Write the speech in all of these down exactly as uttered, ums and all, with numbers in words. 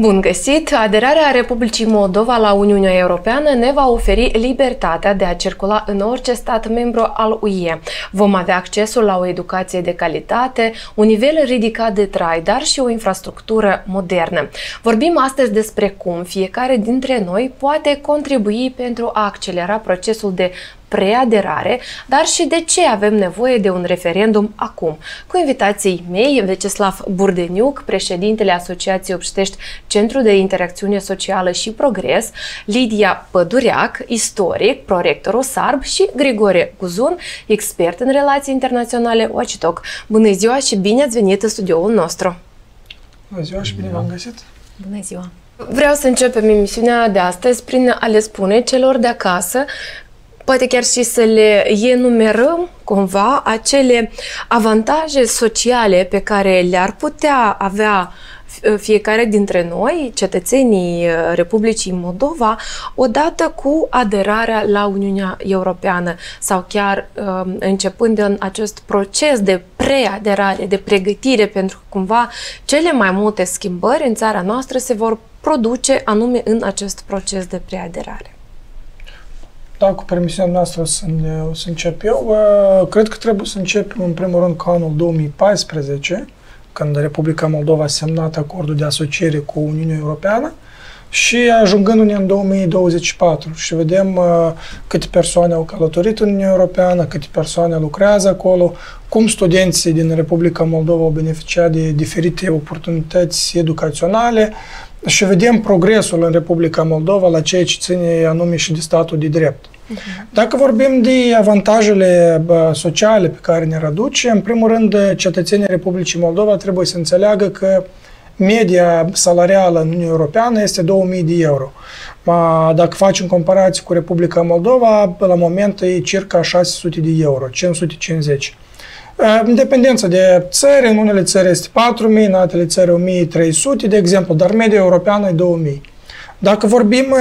Bun găsit! Aderarea Republicii Moldova la Uniunea Europeană ne va oferi libertatea de a circula în orice stat membru al U E. Vom avea accesul la o educație de calitate, un nivel ridicat de trai, dar și o infrastructură modernă. Vorbim astăzi despre cum fiecare dintre noi poate contribui pentru a accelera procesul de preaderare, dar și de ce avem nevoie de un referendum acum. Cu invitații mei, Veceslav Burdeniuc, președintele Asociației Obștești Centru de Interacțiune Socială și Progres, Lidia Pădureac, istoric, prorectorul S A R B și Grigore Guzun, expert în relații internaționale Watch Talk. Bună ziua și bine ați venit în studioul nostru! Bună ziua și bine v-am găsit! Bună ziua! Vreau să începem emisiunea de astăzi prin a le spune celor de acasă, poate chiar și să le enumerăm cumva acele avantaje sociale pe care le-ar putea avea fiecare dintre noi, cetățenii Republicii Moldova, odată cu aderarea la Uniunea Europeană sau chiar începând în acest proces de preaderare, de pregătire, pentru că cumva cele mai multe schimbări în țara noastră se vor produce anume în acest proces de preaderare. Da, cu permisiunea noastră o să, o să încep eu. Cred că trebuie să începem în primul rând cu anul două mii paisprezece, când Republica Moldova a semnat acordul de asociere cu Uniunea Europeană și ajungându-ne în două mii douăzeci și patru și vedem câte persoane au călătorit în Uniunea Europeană, câte persoane lucrează acolo, cum studenții din Republica Moldova au beneficiat de diferite oportunități educaționale și vedem progresul în Republica Moldova la ceea ce ține anume și de statul de drept. Dacă vorbim de avantajele sociale pe care ne aduce, în primul rând, cetățenii Republicii Moldova trebuie să înțeleagă că media salarială în Uniunea Europeană este două mii de euro. Dacă facem comparație cu Republica Moldova, la moment e circa șase sute de euro, cinci sute cincizeci. În dependență de țări, în unele țări este patru mii, în altele țări o mie trei sute, de exemplu, dar media europeană e două mii. Dacă vorbim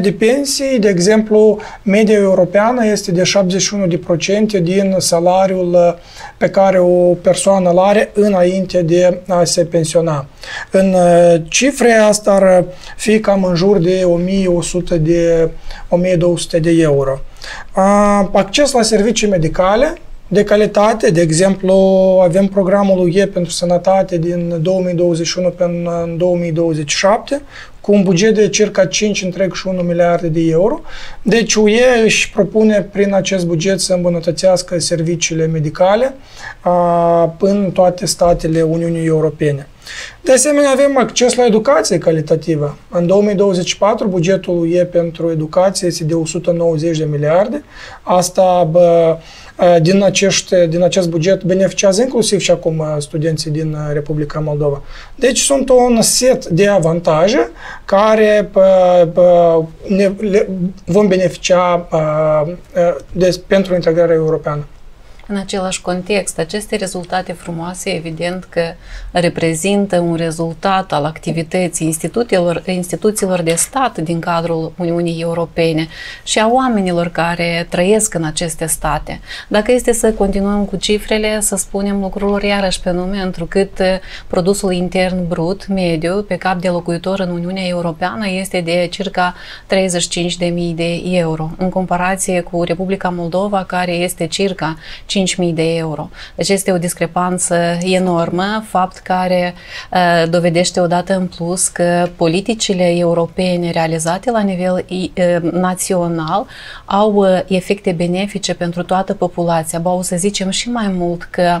de pensii, de exemplu, media europeană este de șaptezeci și unu la sută din salariul pe care o persoană îl are înainte de a se pensiona. În cifre, asta ar fi cam în jur de o mie o sută de, o mie două sute de euro. Acces la servicii medicale de calitate, de exemplu, avem programul U E pentru sănătate din două mii douăzeci și unu până în două mii douăzeci și șapte, cu un buget de circa cinci virgulă unu miliarde de euro. Deci U E își propune prin acest buget să îmbunătățească serviciile medicale în toate statele Uniunii Europene. De asemenea, avem acces la educație calitativă. În două mii douăzeci și patru, bugetul U E pentru educație este de o sută nouăzeci de miliarde. Asta, bă, din, acești, din acest buget beneficiază inclusiv și acum studenții din Republica Moldova. Deci sunt un set de avantaje care bă, bă, ne, le, vom beneficia bă, de, pentru integrarea europeană. În același context, aceste rezultate frumoase, evident că reprezintă un rezultat al activității instituțiilor, instituțiilor de stat din cadrul Uniunii Europene și a oamenilor care trăiesc în aceste state. Dacă este să continuăm cu cifrele, să spunem lucrurilor iarăși pe nume, întrucât produsul intern brut mediu pe cap de locuitor în Uniunea Europeană este de circa treizeci și cinci de mii de euro, în comparație cu Republica Moldova, care este circa cinci mii de euro. Deci este o discrepanță enormă, fapt care uh, dovedește odată în plus că politicile europene realizate la nivel uh, național au uh, efecte benefice pentru toată populația. Ba, o să zicem și mai mult că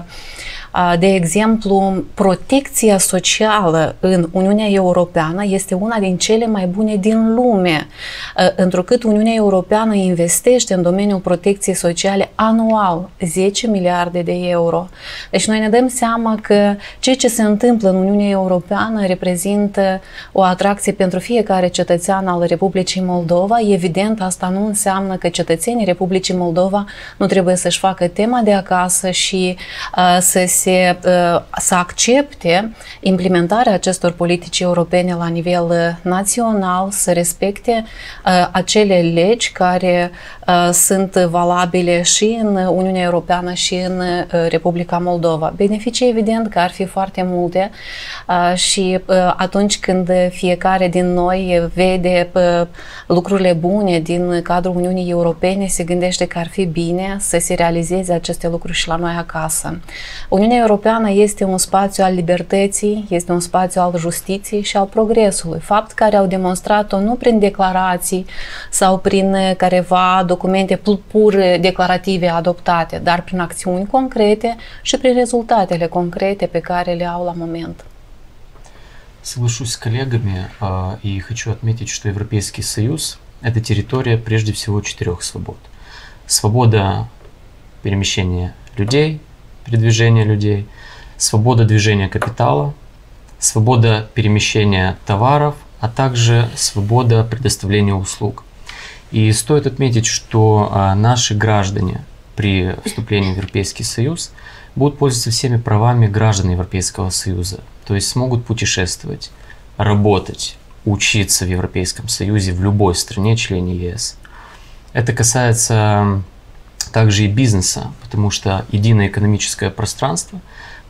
uh, de exemplu, protecția socială în Uniunea Europeană este una din cele mai bune din lume, uh, întrucât Uniunea Europeană investește în domeniul protecției sociale anual zece miliarde de euro. Deci noi ne dăm seama că ceea ce se întâmplă în Uniunea Europeană reprezintă o atracție pentru fiecare cetățean al Republicii Moldova. Evident, asta nu înseamnă că cetățenii Republicii Moldova nu trebuie să-și facă tema de acasă și uh, să se se, să accepte implementarea acestor politici europene la nivel național, să respecte acele legi care sunt valabile și în Uniunea Europeană și în Republica Moldova. Beneficii evident că ar fi foarte multe și atunci când fiecare din noi vede lucrurile bune din cadrul Uniunii Europene, se gândește că ar fi bine să se realizeze aceste lucruri și la noi acasă. Uniunea Europeană este un spațiu al libertății, este un spațiu al justiției și al progresului, fapt care au demonstrat-o nu prin declarații sau prin careva documente pur declarative adoptate, dar prin acțiuni concrete și prin rezultatele concrete pe care le au la moment. Соглашусь с коллегами и хочу отметить, что Европейский Союз – это территория прежде всего четырех свобод. Свобода перемещения людей, передвижения людей, свобода движения капитала, свобода перемещения товаров, а также свобода предоставления услуг. И стоит отметить, что наши граждане при вступлении в Европейский Союз будут пользоваться всеми правами граждан Европейского Союза. То есть смогут путешествовать, работать, учиться в Европейском Союзе, в любой стране, члене ЕС. Это касается также и бизнеса, потому что единое экономическое пространство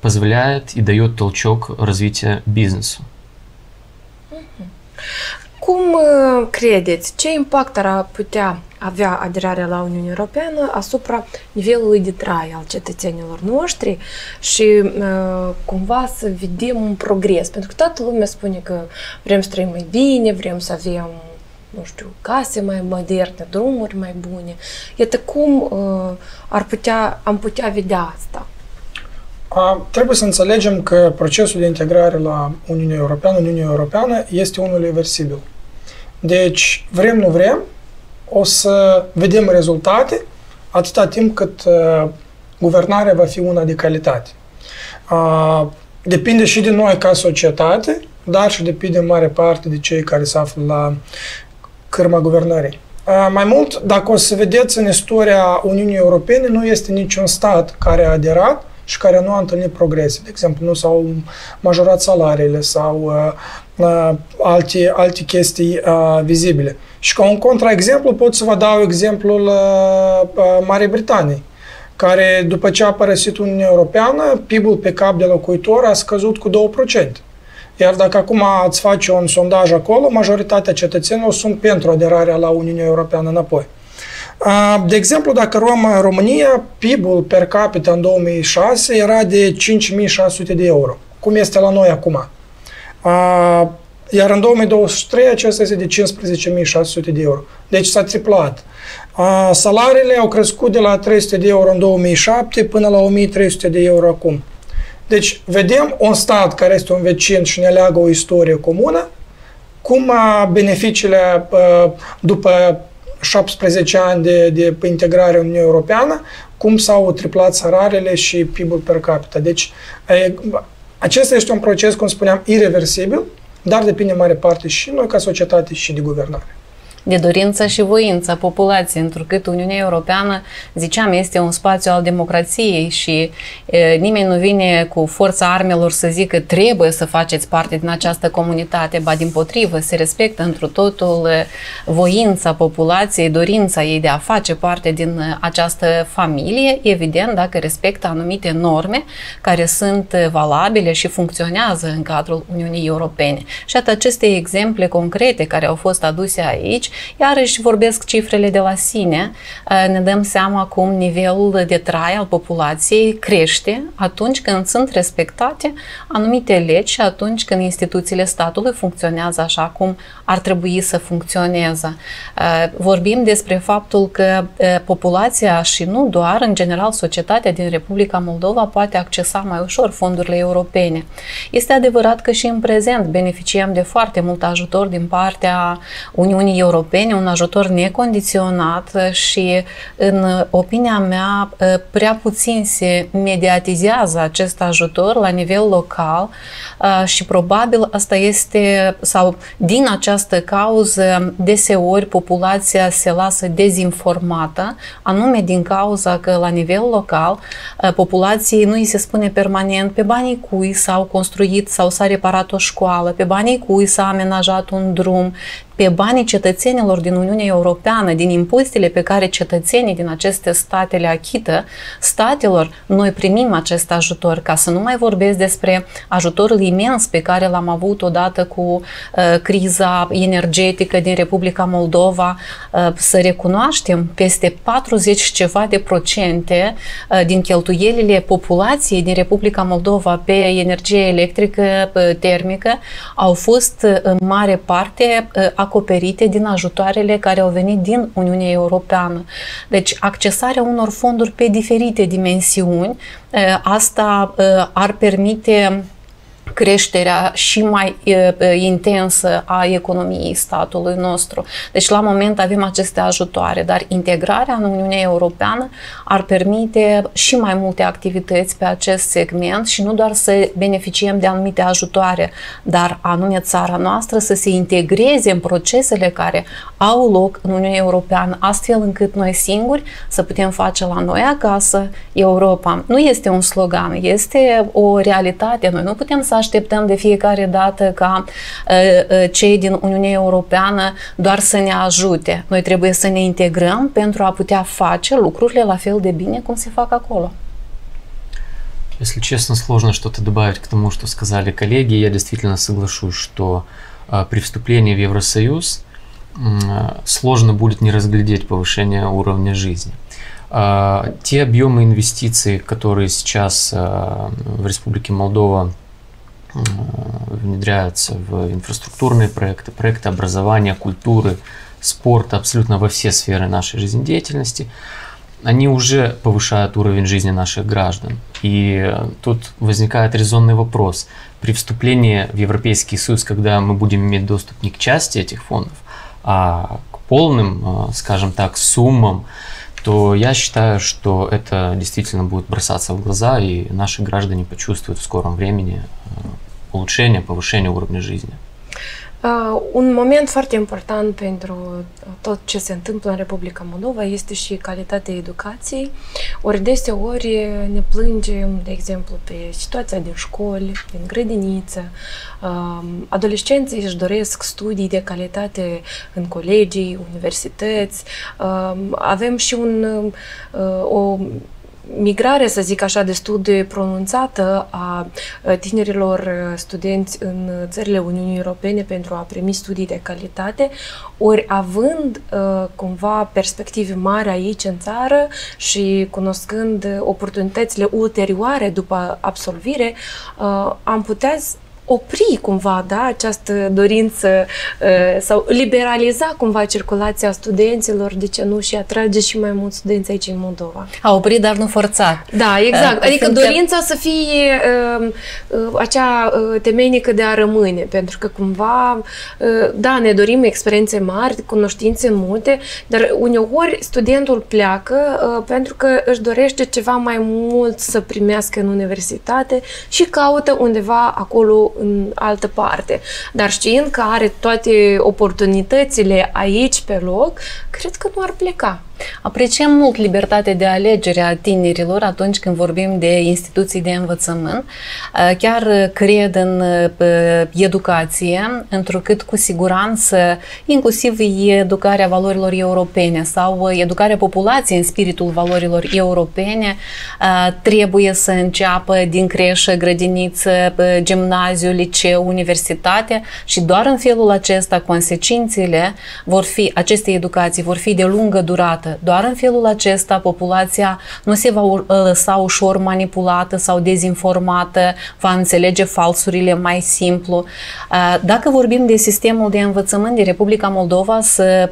позволяет и дает толчок развития бизнесу. Cum credeți, ce impact ar putea avea aderarea la Uniunea Europeană asupra nivelului de trai al cetățenilor noștri și cumva să vedem un progres? Pentru că toată lumea spune că vrem să trăim mai bine, vrem să avem, nu știu, case mai moderne, drumuri mai bune. Iată cum ar putea, am putea vedea asta? A, trebuie să înțelegem că procesul de integrare la Uniunea Europeană, Uniunea Europeană este unul reversibil. Deci, vrem, nu vrem, o să vedem rezultate atâta timp cât uh, guvernarea va fi una de calitate. Uh, depinde și de noi ca societate, dar și depinde în mare parte de cei care se află la cârma guvernării. Uh, mai mult, dacă o să vedeți în istoria Uniunii Europene, nu este niciun stat care a aderat și care nu a întâlnit progrese. De exemplu, nu s-au majorat salariile sau uh, uh, alte, alte chestii uh, vizibile. Și ca un contraexemplu pot să vă dau exemplul uh, uh, Marii Britanii, care după ce a părăsit Uniunea Europeană, P I B-ul pe cap de locuitor a scăzut cu două procente. Iar dacă acum ați face un sondaj acolo, majoritatea cetățenilor sunt pentru aderarea la Uniunea Europeană înapoi. De exemplu, dacă luăm România, P I B-ul per capita în două mii șase era de cinci mii șase sute de euro, cum este la noi acum. Iar în două mii douăzeci și trei acesta este de cincisprezece mii șase sute de euro. Deci s-a triplat. Salariile au crescut de la trei sute de euro în două mii șapte până la o mie trei sute de euro acum. Deci vedem un stat care este un vecin și ne leagă o istorie comună, cum beneficiile după șaptesprezece ani de, de integrare în Uniunea Europeană, cum s-au triplat salariile și P I B-ul per capita. Deci, e, acesta este un proces, cum spuneam, ireversibil, dar depinde mare parte și noi ca societate și de guvernare. De dorința și voința populației, întrucât Uniunea Europeană, ziceam, este un spațiu al democrației și e, nimeni nu vine cu forța armelor să zică trebuie să faceți parte din această comunitate, ba dimpotrivă, se respectă întru totul voința populației, dorința ei de a face parte din această familie, evident dacă respectă anumite norme care sunt valabile și funcționează în cadrul Uniunii Europene. Și atât aceste exemple concrete care au fost aduse aici, iarăși vorbesc cifrele de la sine, ne dăm seama cum nivelul de trai al populației crește atunci când sunt respectate anumite legi și atunci când instituțiile statului funcționează așa cum ar trebui să funcționeze. Vorbim despre faptul că populația și nu doar, în general, societatea din Republica Moldova poate accesa mai ușor fondurile europene. Este adevărat că și în prezent beneficiem de foarte mult ajutor din partea Uniunii Europene europene, un ajutor necondiționat și, în opinia mea, prea puțin se mediatizează acest ajutor la nivel local și probabil asta este, sau din această cauză, deseori populația se lasă dezinformată, anume din cauza că la nivel local populației nu îi se spune permanent pe banii cui s-au construit sau s-a reparat o școală, pe banii cui s-a amenajat un drum, pe banii cetățenilor din Uniunea Europeană, din impozitele pe care cetățenii din aceste state le achită, statelor noi primim acest ajutor, ca să nu mai vorbesc despre ajutorul imens pe care l-am avut odată cu uh, criza energetică din Republica Moldova. Uh, să recunoaștem, peste patruzeci și ceva de procente uh, din cheltuielile populației din Republica Moldova pe energie electrică, pe termică, au fost uh, în mare parte uh, acoperite din ajutoarele care au venit din Uniunea Europeană. Deci accesarea unor fonduri pe diferite dimensiuni, asta ar permite creșterea și mai intensă a economiei statului nostru. Deci la moment avem aceste ajutoare, dar integrarea în Uniunea Europeană ar permite și mai multe activități pe acest segment și nu doar să beneficiem de anumite ajutoare, dar anume țara noastră să se integreze în procesele care au loc în Uniunea Europeană, astfel încât noi singuri să putem face la noi acasă Europa. Nu este un slogan, este o realitate. Noi nu putem să așteptăm de fiecare dată ca uh, cei din Uniunea Europeană doar să ne ajute. Noi trebuie să ne integrăm pentru a putea face lucrurile la fel de bine cum se fac acolo. Если честно, сложно что-то добавить к тому, что сказали коллеги. Я действительно соглашусь, что uh, при вступлении в Евросоюз uh, сложно будет не разглядеть повышение уровня жизни. Uh, те объемы инвестиций, которые сейчас uh, в Республике Молдова внедряются в инфраструктурные проекты, проекты образования, культуры, спорта, абсолютно во все сферы нашей жизнедеятельности, они уже повышают уровень жизни наших граждан. И тут возникает резонный вопрос. При вступлении в Европейский Союз, когда мы будем иметь доступ не к части этих фондов, а к полным, скажем так, суммам, то я считаю, что это действительно будет бросаться в глаза, и наши граждане почувствуют в скором времени улучшение, повышение уровня жизни. Uh, un moment foarte important pentru tot ce se întâmplă în Republica Moldova este și calitatea educației. Ori deseori ne plângem, de exemplu, pe situația din școli, din grădiniță. Uh, adolescenții își doresc studii de calitate în colegii, universități. Uh, avem și un, uh, o migrare, să zic așa, destul de pronunțată a tinerilor studenți în țările Uniunii Europene pentru a primi studii de calitate, ori având cumva perspective mari aici în țară și cunoscând oportunitățile ulterioare după absolvire, am putea opri cumva, da, această dorință sau liberaliza cumva circulația studenților, de ce nu, și atrage și mai mulți studenți aici în Moldova. A opri, dar nu forța. Da, exact. Adică Sunt dorința că... să fie acea temeinică de a rămâne, pentru că cumva, da, ne dorim experiențe mari, cunoștințe multe, dar uneori studentul pleacă pentru că își dorește ceva mai mult să primească în universitate și caută undeva acolo în altă parte. Dar știind că are toate oportunitățile aici pe loc, cred că nu ar pleca. Apreciem mult libertatea de alegere a tinerilor atunci când vorbim de instituții de învățământ. Chiar cred în educație, întrucât cu siguranță, inclusiv educarea valorilor europene sau educarea populației în spiritul valorilor europene, trebuie să înceapă din creșă, grădiniță, gimnaziu, liceu, universitate și doar în felul acesta consecințele vor fi, aceste educații vor fi de lungă durată, dată. Doar în felul acesta populația nu se va lăsa ușor manipulată sau dezinformată, va înțelege falsurile mai simplu. Dacă vorbim de sistemul de învățământ din Republica Moldova, să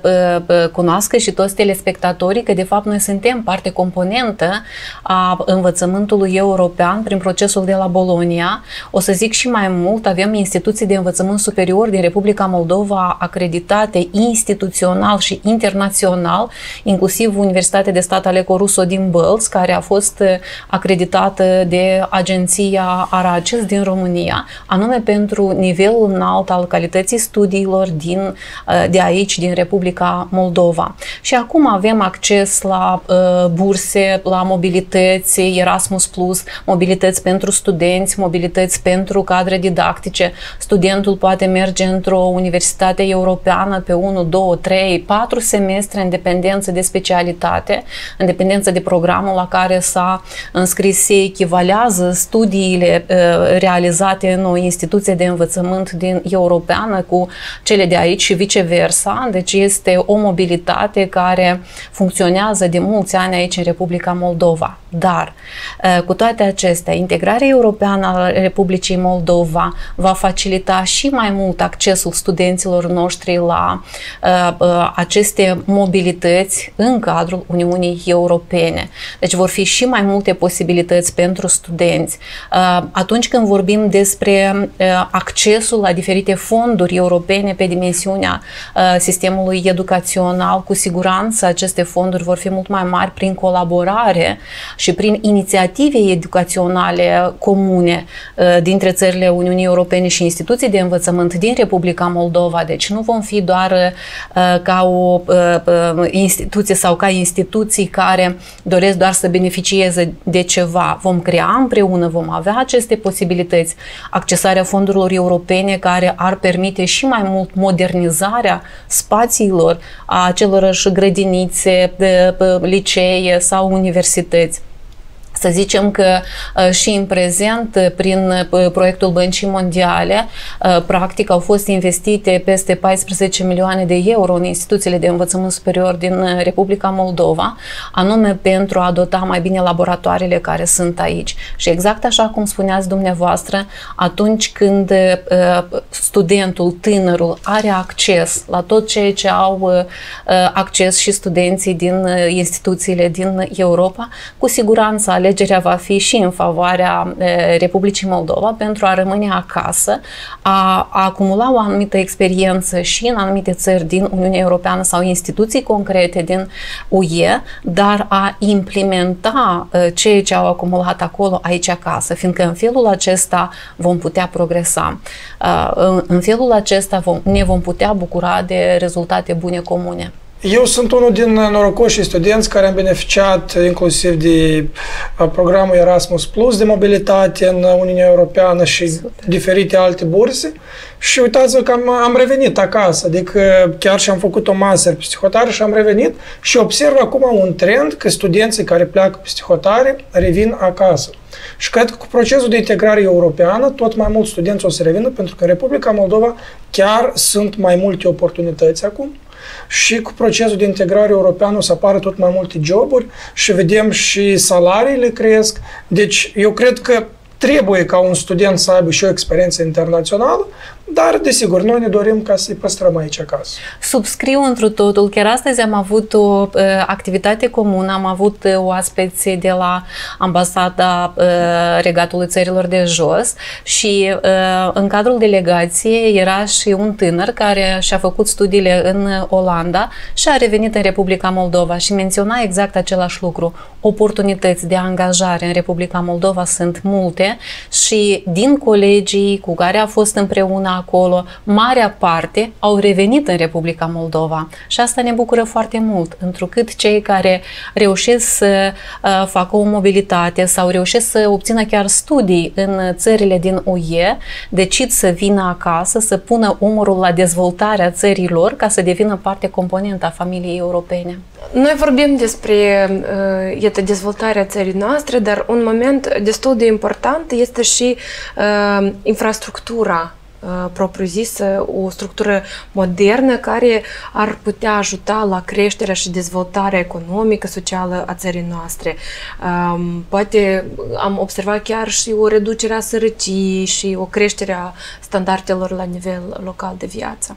cunoască și toți telespectatorii că de fapt noi suntem parte componentă a învățământului european prin procesul de la Bologna. O să zic și mai mult, avem instituții de învățământ superior din Republica Moldova acreditate instituțional și internațional, inclusiv Universitatea de Stat Alecu Russo din Bălți, care a fost acreditată de agenția ARACIS din România, anume pentru nivelul înalt al calității studiilor din, de aici, din Republica Moldova. Și acum avem acces la uh, burse, la mobilități, Erasmus plus, mobilități pentru studenți, mobilități pentru cadre didactice. Studentul poate merge într-o universitate europeană pe unu, doi, trei, patru semestre în dependență de specialitate, în dependență de programul la care s-a înscris. Se echivalează studiile uh, realizate în o instituție de învățământ din europeană cu cele de aici și viceversa. Deci este o mobilitate care funcționează de mulți ani aici în Republica Moldova. Dar uh, cu toate acestea, integrarea europeană a Republicii Moldova va facilita și mai mult accesul studenților noștri la uh, uh, aceste mobilități în cadrul Uniunii Europene. Deci vor fi și mai multe posibilități pentru studenți. Uh, atunci când vorbim despre uh, accesul la diferite fonduri europene pe dimensiunea uh, sistemului educațional, cu siguranță aceste fonduri vor fi mult mai mari prin colaborare și prin inițiative educaționale comune uh, dintre țările Uniunii Europene și instituții de învățământ din Republica Moldova. Deci nu vom fi doar uh, ca o uh, instituție sau ca instituții care doresc doar să beneficieze de ceva. Vom crea împreună, vom avea aceste posibilități, accesarea fondurilor europene care ar permite și mai mult modernizarea spațiilor a acelorași grădinițe, licee sau universități. Să zicem că și în prezent, prin proiectul Băncii Mondiale, practic au fost investite peste paisprezece milioane de euro în instituțiile de învățământ superior din Republica Moldova, anume pentru a dota mai bine laboratoarele care sunt aici. Și exact așa cum spuneați dumneavoastră, atunci când studentul, tânărul, are acces la tot ceea ce au acces și studenții din instituțiile din Europa, cu siguranță alegerea va fi și în favoarea Republicii Moldova pentru a rămâne acasă, a, a acumula o anumită experiență și în anumite țări din Uniunea Europeană sau instituții concrete din U E, dar a implementa ceea ce au acumulat acolo, aici acasă, fiindcă în felul acesta vom putea progresa. În felul acesta vom, ne vom putea bucura de rezultate bune comune. Eu sunt unul din norocoșii studenți care am beneficiat inclusiv de programul Erasmus plus, de mobilitate în Uniunea Europeană și diferite alte burse. Și uitați-vă că am, am revenit acasă, adică chiar și am făcut o master pe psihotare și am revenit și observ acum un trend că studenții care pleacă pe psihotare revin acasă. Și cred că cu procesul de integrare europeană tot mai mulți studenți o să revină, pentru că în Republica Moldova chiar sunt mai multe oportunități acum. Și cu procesul de integrare europeană o să apară tot mai multe joburi și vedem și salariile cresc. Deci eu cred că trebuie ca un student să aibă și o experiență internațională, dar, desigur, noi ne dorim ca să-i păstrăm aici acasă. Subscriu întru totul. Chiar astăzi am avut o uh, activitate comună, am avut uh, oaspeți de la Ambasada uh, Regatului Țărilor de Jos și uh, în cadrul delegației era și un tânăr care și-a făcut studiile în Olanda și a revenit în Republica Moldova și menționa exact același lucru. Oportunități de angajare în Republica Moldova sunt multe și din colegii cu care a fost împreună acolo, marea parte au revenit în Republica Moldova și asta ne bucură foarte mult, întrucât cei care reușesc să uh, facă o mobilitate sau reușesc să obțină chiar studii în țările din U E, decid să vină acasă, să pună umărul la dezvoltarea țărilor ca să devină parte componentă a familiei europene. Noi vorbim despre uh, iată, dezvoltarea țării noastre, dar un moment destul de important este și uh, infrastructura propriu-zisă, o structură modernă care ar putea ajuta la creșterea și dezvoltarea economică, socială a țării noastre. Poate am observat chiar și o reducere a sărăciei și o creștere a standardelor la nivel local de viață.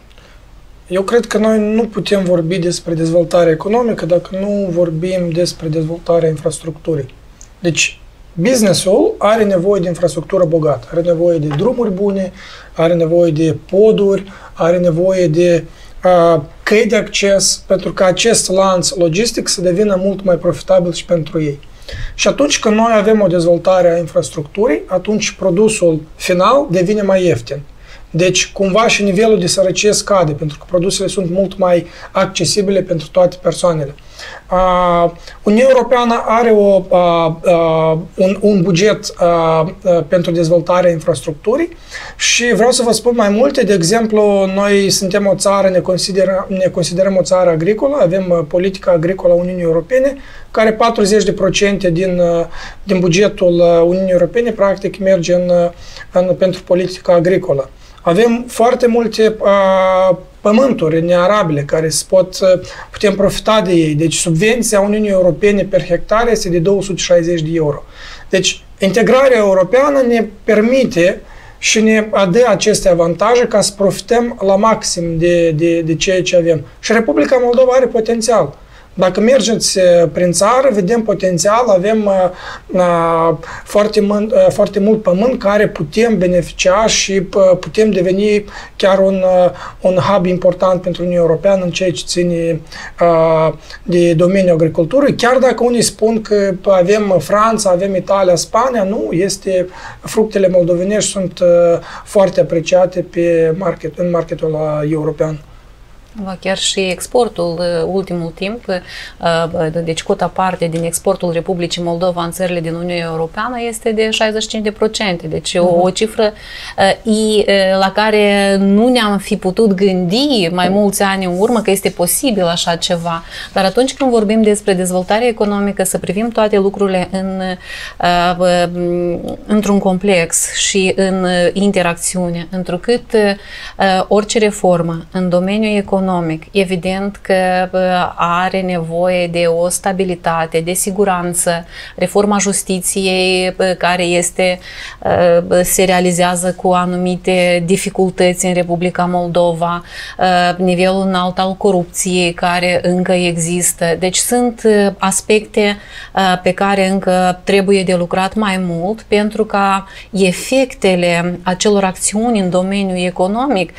Eu cred că noi nu putem vorbi despre dezvoltare economică dacă nu vorbim despre dezvoltarea infrastructurii. Deci, business-ul are nevoie de infrastructură bogată, are nevoie de drumuri bune, are nevoie de poduri, are nevoie de uh, căi de acces, pentru că acest lanț logistic să devină mult mai profitabil și pentru ei. Și atunci când noi avem o dezvoltare a infrastructurii, atunci produsul final devine mai ieftin. Deci, cumva și nivelul de sărăcie scade, pentru că produsele sunt mult mai accesibile pentru toate persoanele. Uh, Uniunea Europeană are o, uh, uh, un, un buget uh, uh, pentru dezvoltarea infrastructurii și vreau să vă spun mai multe. De exemplu, noi suntem o țară, ne, consideră, ne considerăm o țară agricolă, avem politica agricolă a Uniunii Europene, care patruzeci la sută din, din bugetul Uniunii Europene practic merge în, în, pentru politica agricolă. Avem foarte multe uh, pământuri nearabile care pot, uh, putem profita de ei. Deci subvenția Uniunii Europene per hectare este de două sute șaizeci de euro. Deci integrarea europeană ne permite și ne dă aceste avantaje ca să profităm la maxim de, de, de ceea ce avem. Și Republica Moldova are potențial. Dacă mergeți prin țară, vedem potențial, avem uh, foarte, mân, uh, foarte mult pământ care putem beneficia și uh, putem deveni chiar un, uh, un hub important pentru Uniunea Europeană în ceea ce ține uh, de domeniul agriculturii. Chiar dacă unii spun că avem Franța, avem Italia, Spania, nu, este, fructele moldovenești sunt uh, foarte apreciate pe market, în marketul european. Chiar și exportul, ultimul timp, deci cota parte din exportul Republicii Moldova în țările din Uniunea Europeană este de șaizeci și cinci de procente, deci uh-huh. o, o cifră la care nu ne-am fi putut gândi mai mulți ani în urmă că este posibil așa ceva, dar atunci când vorbim despre dezvoltare economică să privim toate lucrurile în, într-un complex și în interacțiune, întrucât orice reformă în domeniul economic economic. Evident că are nevoie de o stabilitate, de siguranță, reforma justiției care este, se realizează cu anumite dificultăți în Republica Moldova, nivelul înalt al corupției care încă există. Deci sunt aspecte pe care încă trebuie de lucrat mai mult pentru ca efectele acelor acțiuni în domeniul economic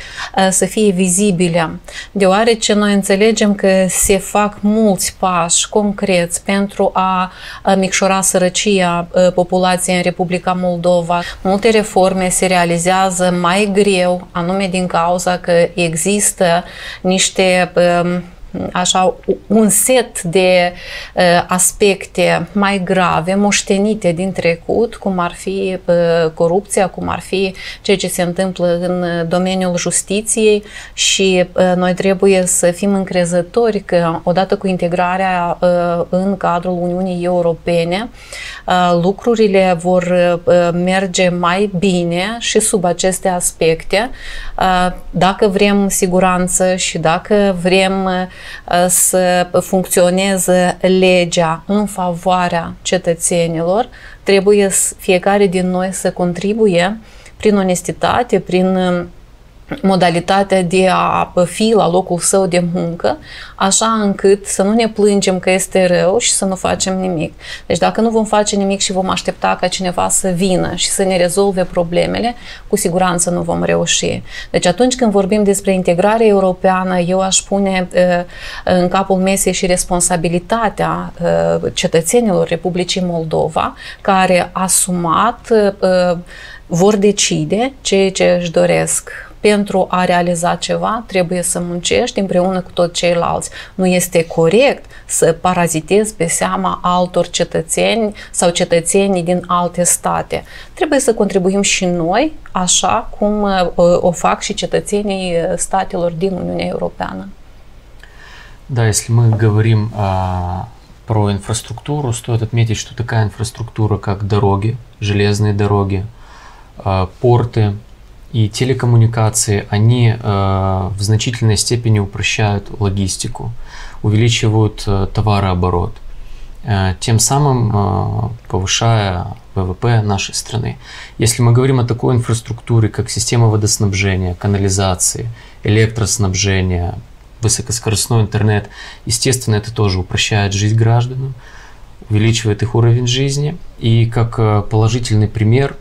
să fie vizibile. Deoarece noi înțelegem că se fac mulți pași concreți pentru a micșora sărăcia populației în Republica Moldova. Multe reforme se realizează mai greu, anume din cauza că există niște așa, un set de uh, aspecte mai grave, moștenite din trecut, cum ar fi uh, corupția, cum ar fi ceea ce se întâmplă în domeniul justiției și uh, noi trebuie să fim încrezători că odată cu integrarea uh, în cadrul Uniunii Europene, uh, lucrurile vor uh, merge mai bine și sub aceste aspecte. Uh, dacă vrem siguranță și dacă vrem uh, să funcționeze legea în favoarea cetățenilor, trebuie fiecare din noi să contribuie prin onestitate, prin modalitatea de a fi la locul său de muncă, așa încât să nu ne plângem că este rău și să nu facem nimic. Deci dacă nu vom face nimic și vom aștepta ca cineva să vină și să ne rezolve problemele, cu siguranță nu vom reuși. Deci atunci când vorbim despre integrare europeană, eu aș pune în capul mesei și responsabilitatea cetățenilor Republicii Moldova, care asumat vor decide ceea ce își doresc. Pentru a realiza ceva, trebuie să muncești împreună cu toți ceilalți. Nu este corect să parazitezi pe seama altor cetățeni sau cetățenii din alte state. Trebuie să contribuim și noi, așa cum o fac și cetățenii statelor din Uniunea Europeană. Да, если мы говорим а, про инфраструктуру, стоит отметить, что такая инфраструктура, как дороги, железные дороги, а, порты, и телекоммуникации, они э, в значительной степени упрощают логистику, увеличивают э, товарооборот, э, тем самым э, повышая ВВП нашей страны. Если мы говорим о такой инфраструктуре, как система водоснабжения, канализации, электроснабжения, высокоскоростной интернет, естественно, это тоже упрощает жизнь гражданам, увеличивает их уровень жизни. И как положительный пример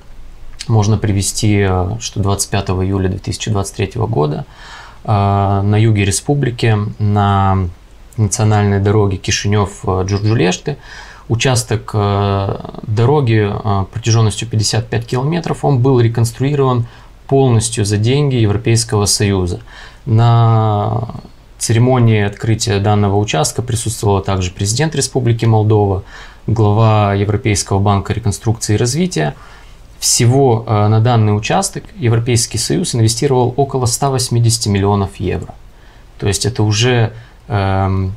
можно привести, что двадцать пятого июля две тысячи двадцать третьего года на юге республики на национальной дороге Кишинев-Джурджулешты участок дороги протяженностью пятьдесят пять километров, он был реконструирован полностью за деньги Европейского Союза. На церемонии открытия данного участка присутствовала также президент Республики Молдова, глава Европейского банка реконструкции и развития. Всего на данный участок Европейский Союз инвестировал около ста восьмидесяти миллионов евро. То есть это уже э,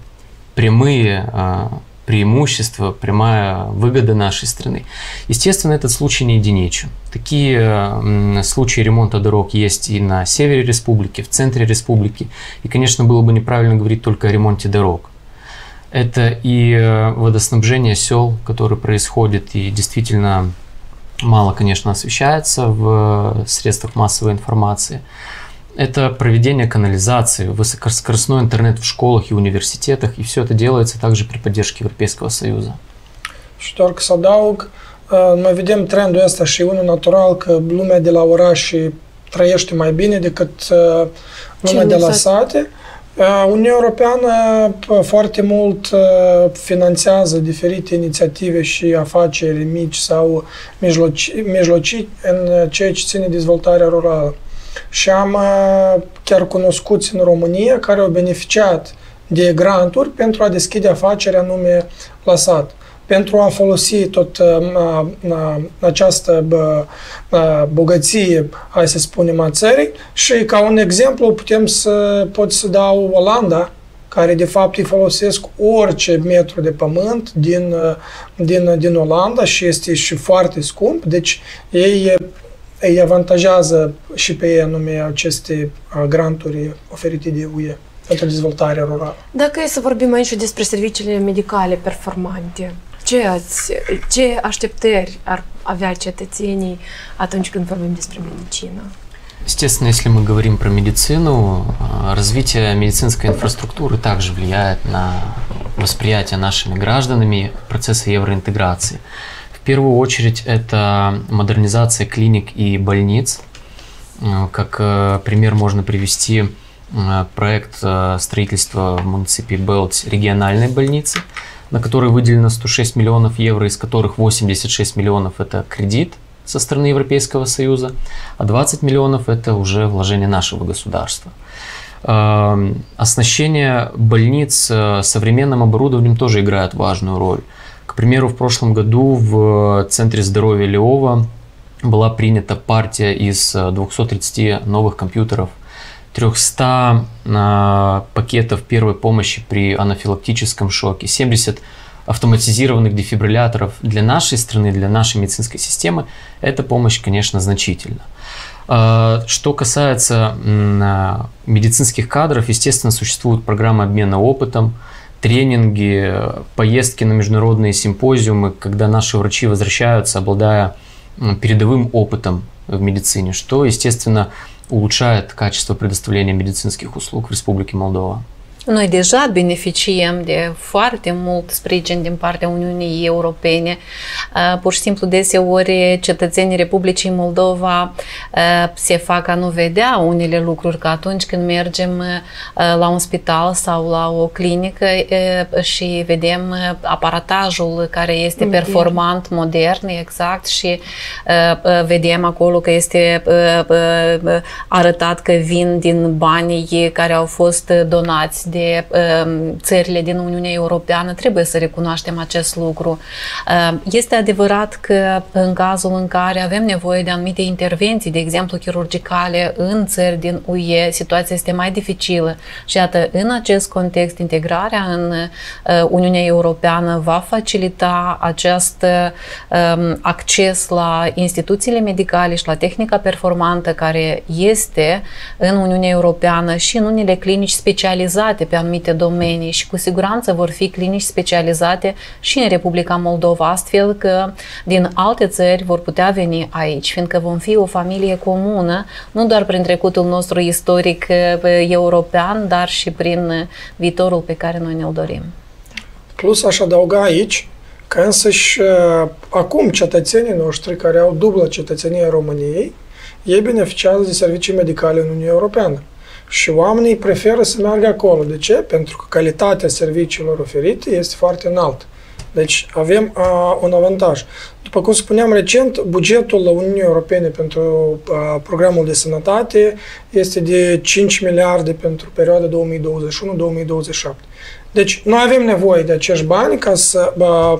прямые э, преимущества, прямая выгода нашей страны. Естественно, этот случай не единичен. Такие э, случаи ремонта дорог есть и на севере республики, в центре республики. И, конечно, было бы неправильно говорить только о ремонте дорог. Это и э, водоснабжение сел, которое происходит, и действительно... мало, конечно, освещается в средствах массовой информации. Это проведение канализации, высокоскоростной интернет в школах и университетах, и все это делается также при поддержке Европейского Союza. Și doar să adaug, noi vedem trendul ăsta și unul natural că lumea de la oraș trăiește mai bine decât lumea de la sate. Uniunea Europeană foarte mult finanțează diferite inițiative și afaceri mici sau mijlocii în ceea ce ține dezvoltarea rurală. Și am chiar cunoscuți în România care au beneficiat de granturi pentru a deschide afaceri anume la sat, pentru a folosi tot uh, uh, această uh, bogăție, hai să spunem, a țării. Și ca un exemplu putem să pot să dau Olanda, care de fapt îi folosesc orice metru de pământ din, din, din Olanda și este și foarte scump, deci ei îi avantajează și pe ei anume aceste granturi oferite de U E pentru dezvoltarea rurală. Dacă e să vorbim aici despre serviciile medicale performante, Ce, ați, ce așteptări ar avea cetățenii atunci când vorbim despre medicină? Естественно, если мы говорим про медицину, развитие медицинской инфраструктуры также влияет на восприятие нашими гражданами процесса евроинтеграции. В первую очередь это модернизация клиник и больниц. Как пример можно привести проект строительства в муниципии Бălți региональной больницы, на который выделено сто шесть миллионов евро, из которых восемьдесят шесть миллионов – это кредит со стороны Европейского Союза, а двадцать миллионов – это уже вложение нашего государства. Оснащение больниц современным оборудованием тоже играет важную роль. К примеру, в прошлом году в Центре здоровья Леова была принята партия из двухсот тридцати новых компьютеров, трёхсот э, пакетов первой помощи при анафилактическом шоке, семьдесят автоматизированных дефибрилляторов. Для нашей страны, для нашей медицинской системы эта помощь, конечно, значительна. Э, что касается э, медицинских кадров, естественно, существуют программы обмена опытом, тренинги, поездки на международные симпозиумы, когда наши врачи возвращаются, обладая э, передовым опытом в медицине, что, естественно, улучшает качество предоставления медицинских услуг в Республике Молдова. Noi deja beneficiem de foarte mult sprijin din partea Uniunii Europene. Pur și simplu, deseori, cetățenii Republicii Moldova se fac a nu vedea unele lucruri, că atunci când mergem la un spital sau la o clinică și vedem aparatajul care este performant, modern, exact, și vedem acolo că este arătat că vin din banii care au fost donați de uh, țările din Uniunea Europeană, trebuie să recunoaștem acest lucru. Uh, este adevărat că în cazul în care avem nevoie de anumite intervenții, de exemplu chirurgicale, în țări din U E, situația este mai dificilă și iată, în acest context, integrarea în uh, Uniunea Europeană va facilita acest uh, acces la instituțiile medicale și la tehnica performantă care este în Uniunea Europeană și în unele clinici specializate pe anumite domenii și cu siguranță vor fi clinici specializate și în Republica Moldova, astfel că din alte țări vor putea veni aici, fiindcă vom fi o familie comună, nu doar prin trecutul nostru istoric european, dar și prin viitorul pe care noi ne-l dorim. Plus aș adăuga aici că însăși acum cetățenii noștri care au dublă cetățenie României, ei beneficiază de servicii medicale în Uniunea Europeană. Și oamenii preferă să meargă acolo. De ce? Pentru că calitatea serviciilor oferite este foarte înaltă. Deci avem a, un avantaj. După cum spuneam recent, bugetul la Uniunea Europene pentru a, programul de sănătate este de cinci miliarde pentru perioada două mii douăzeci și unu două mii douăzeci și șapte. Deci noi avem nevoie de acești bani ca să a,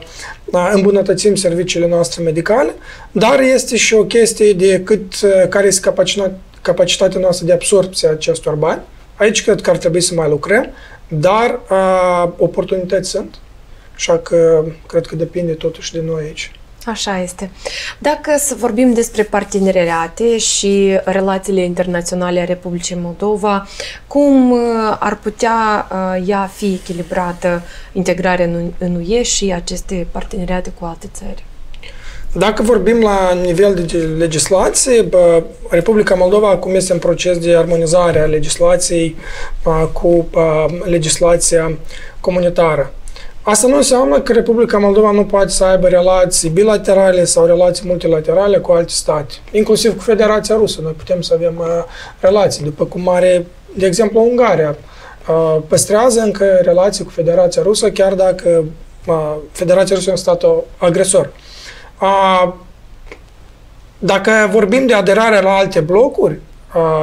a, îmbunătățim serviciile noastre medicale, dar este și o chestie de cât, care este capacitatea capacitatea noastră de absorbție a acestor bani. Aici cred că ar trebui să mai lucrăm, dar a, oportunități sunt, așa că cred că depinde totuși de noi aici. Așa este. Dacă să vorbim despre parteneriate și relațiile internaționale a Republicii Moldova, cum ar putea ea fi echilibrată integrarea în U E și aceste parteneriate cu alte țări? Dacă vorbim la nivel de legislație, Republica Moldova acum este în proces de armonizare a legislației cu legislația comunitară. Asta nu înseamnă că Republica Moldova nu poate să aibă relații bilaterale sau relații multilaterale cu alte state. Inclusiv cu Federația Rusă noi putem să avem relații, după cum are, de exemplu, Ungaria. Păstrează încă relații cu Federația Rusă, chiar dacă Federația Rusă este un stat agresor. Dacă vorbim de aderare la alte blocuri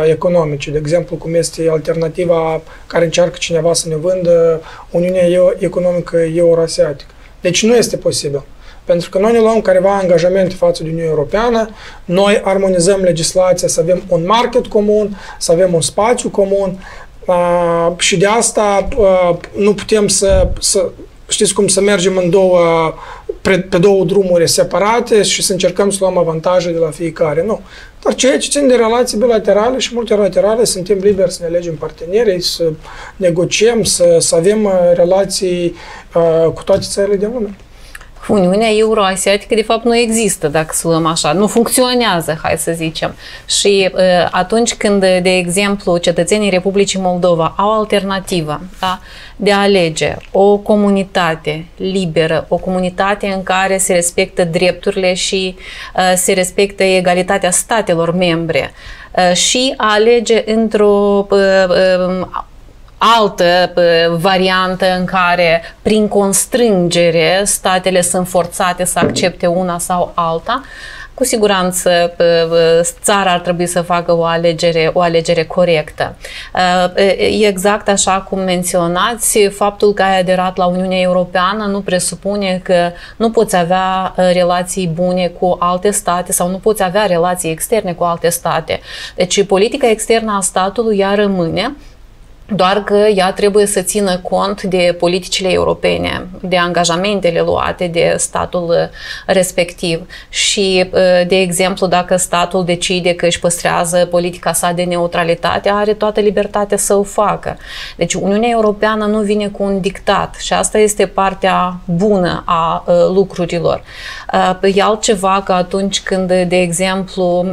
economice, de exemplu cum este alternativa care încearcă cineva să ne vândă Uniunea Economică Eurasiatică. Deci nu este posibil. Pentru că noi ne luăm careva angajamente față de Uniunea Europeană, noi armonizăm legislația să avem un market comun, să avem un spațiu comun și de asta nu putem să... să știți cum să mergem în două, pe două drumuri separate și să încercăm să luăm avantaje de la fiecare. Nu. Dar ceea ce țin de relații bilaterale și multilaterale, suntem liberi să ne alegem partenerii, să negociem, să, să avem relații uh, cu toate țările din lume. Uniunea Euroasiatică, de fapt, nu există, dacă să luăm așa, nu funcționează, hai să zicem. Și atunci când, de exemplu, cetățenii Republicii Moldova au alternativă, da, de a alege o comunitate liberă, o comunitate în care se respectă drepturile și uh, se respectă egalitatea statelor membre uh, și a alege într-o... Uh, uh, altă variantă în care prin constrângere statele sunt forțate să accepte una sau alta, cu siguranță țara ar trebui să facă o alegere, o alegere corectă. Exact așa cum menționați, faptul că ai aderat la Uniunea Europeană nu presupune că nu poți avea relații bune cu alte state sau nu poți avea relații externe cu alte state. Deci politica externă a statului ea rămâne, doar că ea trebuie să țină cont de politicile europene, de angajamentele luate de statul respectiv. Și, de exemplu, dacă statul decide că își păstrează politica sa de neutralitate, are toată libertatea să o facă. Deci Uniunea Europeană nu vine cu un dictat și asta este partea bună a lucrurilor. E altceva că atunci când, de exemplu,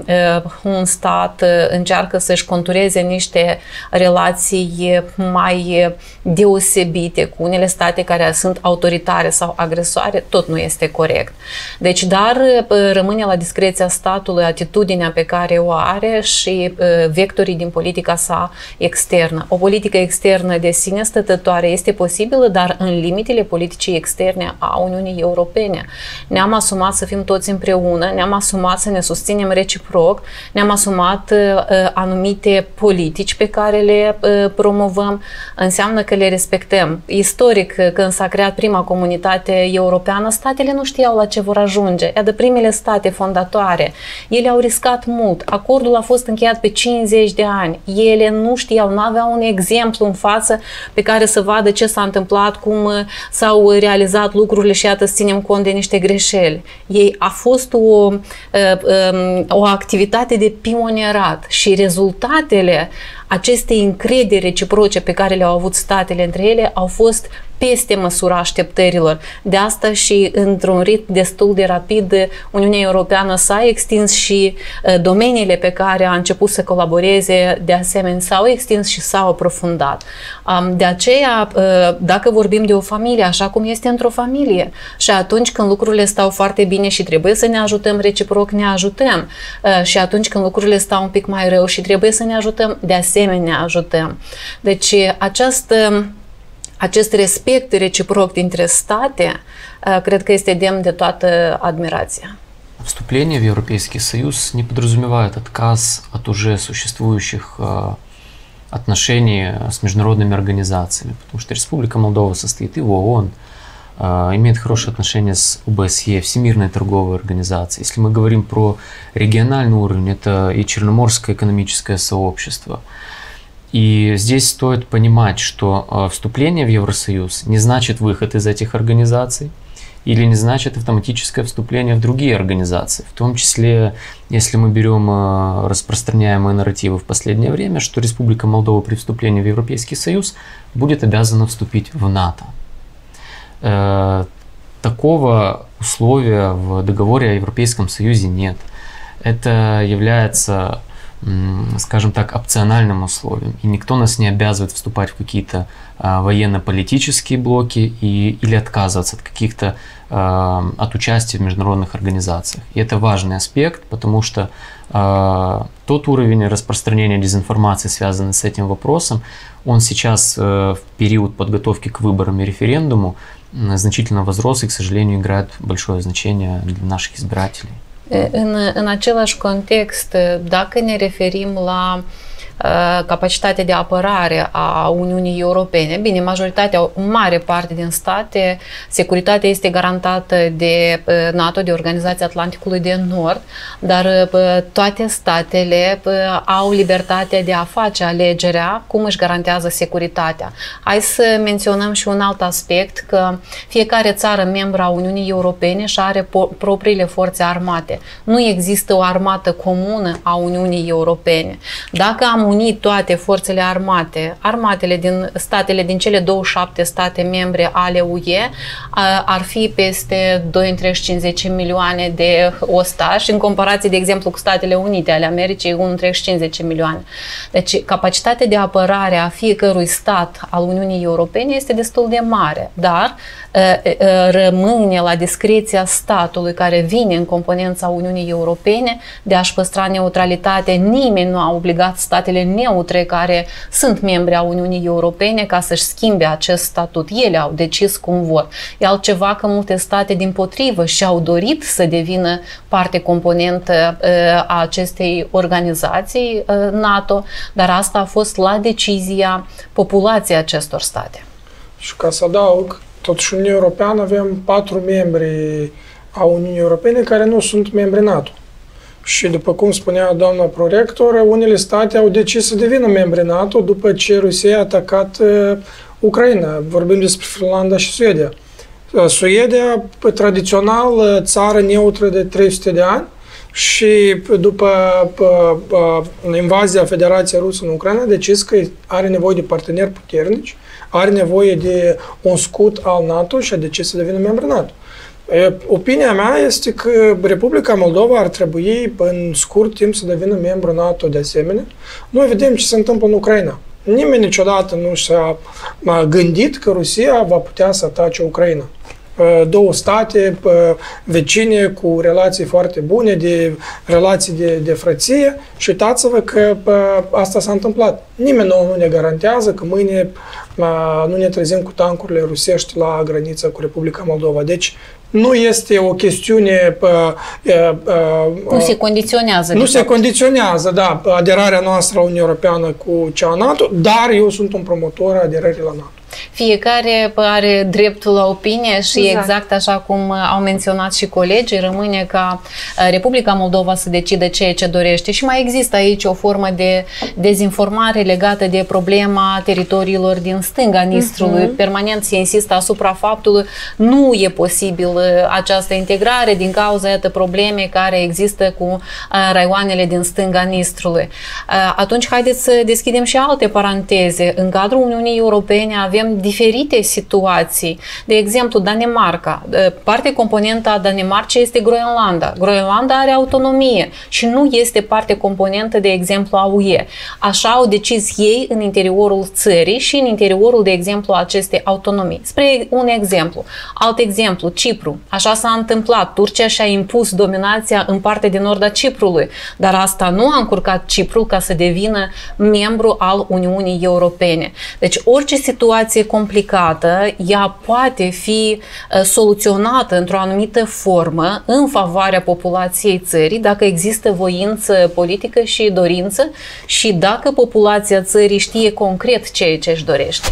un stat încearcă să-și contureze niște relații mai deosebite cu unele state care sunt autoritare sau agresoare, tot nu este corect. Deci, dar rămâne la discreția statului atitudinea pe care o are și vectorii din politica sa externă. O politică externă de sine stătătoare este posibilă, dar în limitele politicii externe a Uniunii Europene. Ne-am asumat să fim toți împreună, ne-am asumat să ne susținem reciproc, ne-am asumat anumite politici pe care le promovăm promovăm, înseamnă că le respectăm. Istoric, când s-a creat prima comunitate europeană, statele nu știau la ce vor ajunge. Iată, primele state fondatoare, ele au riscat mult. Acordul a fost încheiat pe cincizeci de ani. Ele nu știau, nu aveau un exemplu în față pe care să vadă ce s-a întâmplat, cum s-au realizat lucrurile și iată, să ținem cont de niște greșeli. Ei a fost o, o activitate de pionierat și rezultatele acestei încrederi reciproce pe care le-au avut statele între ele au fost peste măsura așteptărilor. De asta și într-un ritm destul de rapid Uniunea Europeană s-a extins și domeniile pe care a început să colaboreze de asemenea s-au extins și s-au aprofundat. De aceea, dacă vorbim de o familie, așa cum este într-o familie și atunci când lucrurile stau foarte bine și trebuie să ne ajutăm reciproc, ne ajutăm. Și atunci când lucrurile stau un pic mai rău și trebuie să ne ajutăm, de asemenea ajutăm. Deci această Acest respect reciproc dintre state, cred că este demn de toată admirația. Вступление в Европейский Союз не подразумевает отказ от уже существующих отношений с международными организациями, потому что Республика Молдова состоит и в ООН, имеет хорошие отношения с О Б С Е, Всемирной торговой организацией. Если мы говорим про региональный уровень, это и Черноморское экономическое сообщество. И здесь стоит понимать, что вступление в Евросоюз не значит выход из этих организаций или не значит автоматическое вступление в другие организации. В том числе, если мы берем распространяемые нарративы в последнее время, что Республика Молдова при вступлении в Европейский Союз будет обязана вступить в НАТО. Такого условия в договоре о Европейском Союзе нет. Это является, скажем так, опциональным условием. И никто нас не обязывает вступать в какие-то э, военно-политические блоки и, или отказываться от каких-то, э, от участия в международных организациях. И это важный аспект, потому что э, тот уровень распространения дезинформации, связанный с этим вопросом, он сейчас э, в период подготовки к выборам и референдуму э, значительно возрос и, к сожалению, играет большое значение для наших избирателей. În, în același context, dacă ne referim la uh, capacitatea de apărare a Uniunii Europene, bine, majoritatea, o mare parte din state, securitatea este garantată de uh, NATO, de Organizația Atlanticului de Nord, dar uh, toate statele uh, au libertatea de a face alegerea cum își garantează securitatea. Hai să menționăm și un alt aspect, că fiecare țară membră a Uniunii Europene și are propriile forțe armate. Nu există o armată comună a Uniunii Europene. Dacă am unit toate forțele armate, armatele din statele din cele douăzeci și șapte state membre ale U E ar fi peste două virgulă cincizeci milioane de ostași în comparație, de exemplu, cu Statele Unite ale Americii, unu virgulă cincizeci milioane. Deci capacitatea de apărare a fiecărui stat al Uniunii Europene este destul de mare, dar rămâne la discreția statului care vine în componența a Uniunii Europene de a-și păstra neutralitatea. Nimeni nu a obligat statele neutre care sunt membre a Uniunii Europene ca să-și schimbe acest statut. Ele au decis cum vor. E altceva că multe state dimpotrivă și-au dorit să devină parte componentă a acestei organizații NATO, dar asta a fost la decizia populației acestor state. Și ca să adaug, totuși în Uniunea Europeană avem patru membri a Uniunii Europene care nu sunt membri NATO. Și după cum spunea doamna prorector, unele state au decis să devină membri NATO după ce Rusia a atacat Ucraina. Vorbim despre Finlanda și Suedia. Suedia, tradițional, țară neutră de trei sute de ani și după invazia Federației Rusă în Ucraina a decis că are nevoie de parteneri puternici, are nevoie de un scut al NATO și a decis să devină membri NATO. Opinia mea este că Republica Moldova ar trebui în scurt timp să devină membru NATO de asemenea. Noi vedem ce se întâmplă în Ucraina. Nimeni niciodată nu și-a gândit că Rusia va putea să atace Ucraina. Două state vecine cu relații foarte bune, de relații de, de frăție și uitați-vă că asta s-a întâmplat. Nimeni nou nu ne garantează că mâine nu ne trezim cu tancurile rusești la granița cu Republica Moldova. Deci nu este o chestiune... Nu se condiționează. Nu se condiționează, da, aderarea noastră la Uniunea Europeană cu cea a NATO, dar eu sunt un promotor a aderării la NATO. Fiecare are dreptul la opinie și exact. exact așa cum au menționat și colegii, rămâne ca Republica Moldova să decide ceea ce dorește și mai există aici o formă de dezinformare legată de problema teritoriilor din stânga Nistrului. Uh-huh. Permanent se insistă asupra faptului nu e posibil această integrare din cauza, iată, probleme care există cu raioanele din stânga Nistrului. Atunci haideți să deschidem și alte paranteze. În cadrul Uniunii Europene avem diferite situații. De exemplu, Danemarca. Parte componentă a Danemarcei este Groenlanda. Groenlanda are autonomie și nu este parte componentă, de exemplu, a U E. Așa au decis ei în interiorul țării și în interiorul, de exemplu, acestei autonomii. Spre un exemplu. Alt exemplu, Cipru. Așa s-a întâmplat. Turcia și-a impus dominația în partea de nord a Ciprului. Dar asta nu a încurcat Ciprul ca să devină membru al Uniunii Europene. Deci, orice situație complicată, ea poate fi soluționată într-o anumită formă în favoarea populației țării, dacă există voință politică și dorință și dacă populația țării știe concret ceea ce își dorește.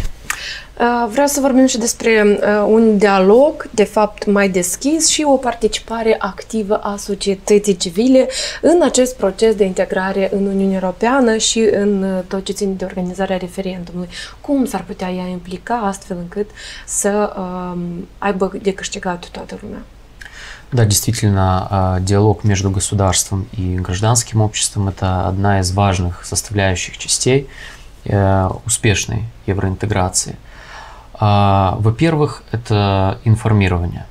Vreau să vorbim și despre un dialog, de fapt, mai deschis și o participare activă a societății civile în acest proces de integrare în Uniunea Europeană și în tot ce ține de organizarea referendumului. Cum s-ar putea ea implica astfel încât să um, aibă de câștigat toată lumea? Да, действительно, диалог между государством и гражданским обществом – это одна из важных составляющих частей успешной евроинтеграции. Во-первых, это информирование.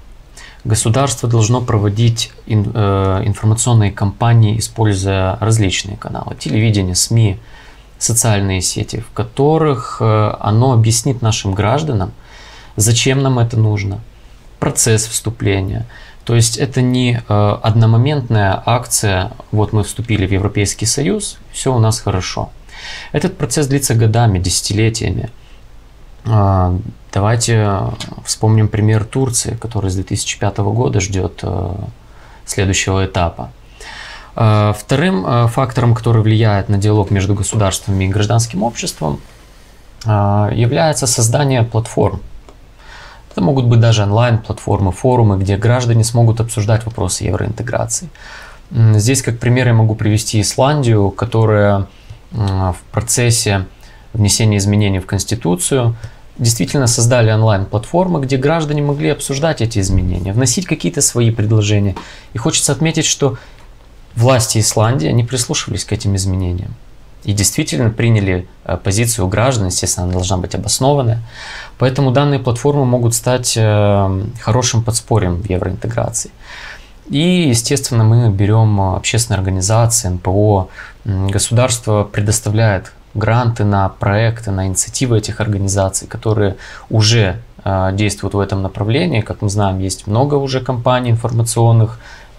Государство должно проводить информационные кампании, используя различные каналы, телевидение, СМИ, социальные сети, в которых оно объяснит нашим гражданам, зачем нам это нужно, процесс вступления. То есть это не одномоментная акция, вот мы вступили в Европейский Союз, все у нас хорошо. Этот процесс длится годами, десятилетиями. Давайте вспомним пример Турции, которая с две тысячи пятого года ждет следующего этапа. Вторым фактором, который влияет на диалог между государствами и гражданским обществом, является создание платформ. Это могут быть даже онлайн-платформы, форумы, где граждане смогут обсуждать вопросы евроинтеграции. Здесь, как пример, я могу привести Исландию, которая в процессе внесения изменений в Конституцию действительно создали онлайн-платформы, где граждане могли обсуждать эти изменения, вносить какие-то свои предложения. И хочется отметить, что власти Исландии не прислушивались к этим изменениям и действительно приняли позицию граждан, естественно, она должна быть обоснованная. Поэтому данные платформы могут стать хорошим подспорьем в евроинтеграции. И, естественно, мы берем общественные организации, эн пэ о, государство предоставляет гранты на проекты, на инициативы этих организаций, которые уже э, действуют в этом направлении. Как мы знаем, есть много уже компаний информационных,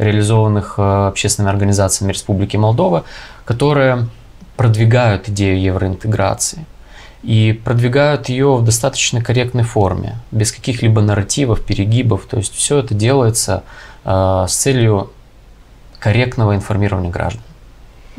реализованных э, общественными организациями Республики Молдова, которые продвигают идею евроинтеграции и продвигают ее в достаточно корректной форме, без каких-либо нарративов, перегибов. То есть все это делается э, с целью корректного информирования граждан.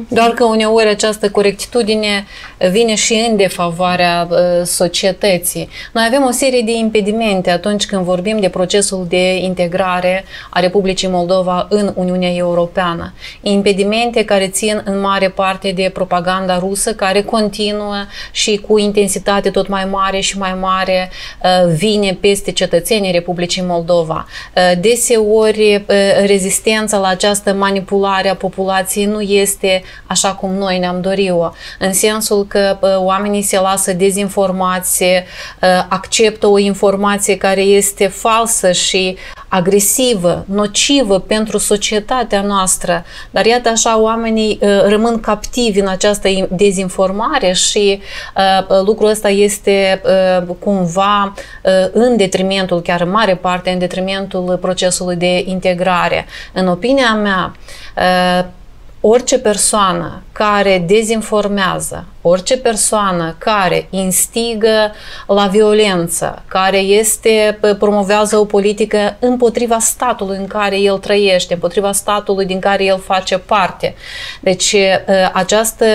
Doar că uneori această corectitudine vine și în defavoarea societății. Noi avem o serie de impedimente atunci când vorbim de procesul de integrare a Republicii Moldova în Uniunea Europeană. Impedimente care țin în mare parte de propaganda rusă, care continuă și cu intensitate tot mai mare și mai mare vine peste cetățenii Republicii Moldova. Deseori rezistența la această manipulare a populației nu este așa cum noi ne-am dorit-o, în sensul că oamenii se lasă dezinformați, acceptă o informație care este falsă și agresivă, nocivă pentru societatea noastră, dar iată așa oamenii rămân captivi în această dezinformare și lucrul ăsta este cumva în detrimentul, chiar în mare parte, în detrimentul procesului de integrare. În opinia mea, orice persoană care dezinformează, orice persoană care instigă la violență, care este, promovează o politică împotriva statului în care el trăiește, împotriva statului din care el face parte. Deci această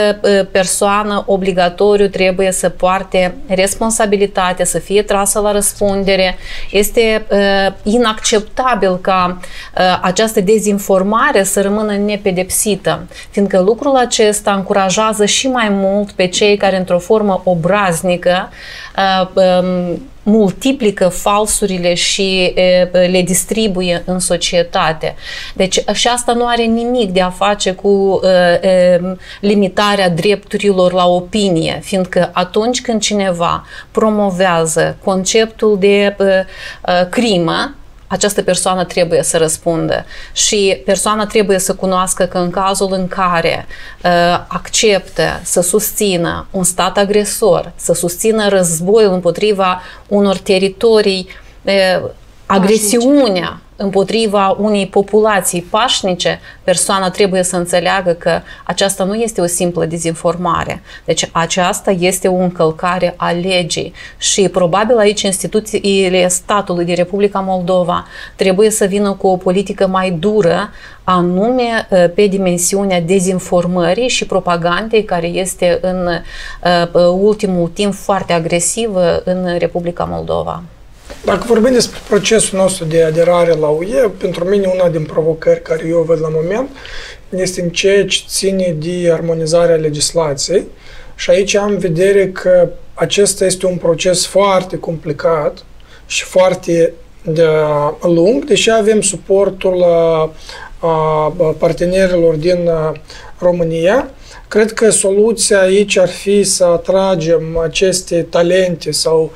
persoană obligatoriu trebuie să poarte responsabilitate, să fie trasă la răspundere. Este inacceptabil ca această dezinformare să rămână nepedepsită, fiindcă lucrul acesta încurajează și mai mult pe cei care într-o formă obraznică multiplică falsurile și le distribuie în societate. Deci și asta nu are nimic de a face cu limitarea drepturilor la opinie, fiindcă atunci când cineva promovează conceptul de crimă, această persoană trebuie să răspundă și persoana trebuie să cunoască că în cazul în care uh, acceptă să susțină un stat agresor, să susțină războiul împotriva unor teritorii, uh, agresiunea împotriva unei populații pașnice, persoana trebuie să înțeleagă că aceasta nu este o simplă dezinformare. Deci aceasta este o încălcare a legii și probabil aici instituțiile statului din Republica Moldova trebuie să vină cu o politică mai dură, anume pe dimensiunea dezinformării și propagandei care este în ultimul timp foarte agresivă în Republica Moldova. Dacă vorbim despre procesul nostru de aderare la U E, pentru mine una din provocări care eu văd la moment este în ceea ce ține de armonizarea legislației și aici am vedere că acesta este un proces foarte complicat și foarte de lung, deși avem suportul partenerilor din România. Cred că soluția aici ar fi să atragem aceste talente sau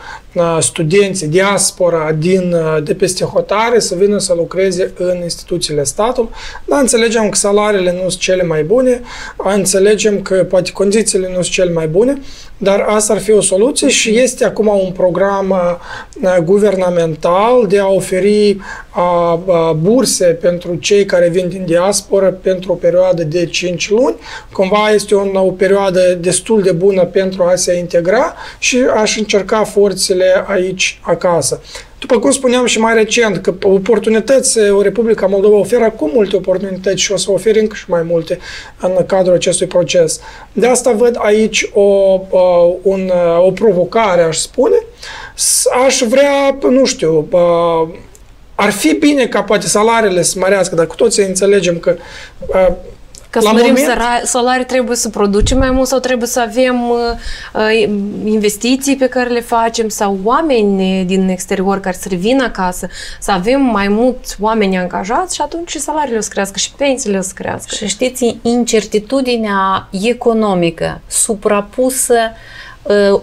studenții, diaspora din, de peste hotare să vină să lucreze în instituțiile statului, dar înțelegem că salariile nu sunt cele mai bune, înțelegem că poate condițiile nu sunt cele mai bune, dar asta ar fi o soluție și este acum un program guvernamental de a oferi burse pentru cei care vin din diaspora pentru o perioadă de cinci luni. Cumva este o, o perioadă destul de bună pentru a se integra și aș încerca forțele aici acasă. După cum spuneam și mai recent, că oportunități, Republica Moldova oferă acum multe oportunități și o să ofere încă și mai multe în cadrul acestui proces. De asta văd aici o, o, un, o provocare, aș spune. Aș vrea, nu știu, ar fi bine ca poate salariile să mărească, dar cu toții înțelegem că Ca să mărim salarii, trebuie să producem mai mult sau trebuie să avem uh, investiții pe care le facem sau oameni din exterior care să revină acasă, să avem mai mulți oameni angajați și atunci și salariile o să crească și pensiile o să crească. Și știți, incertitudinea economică suprapusă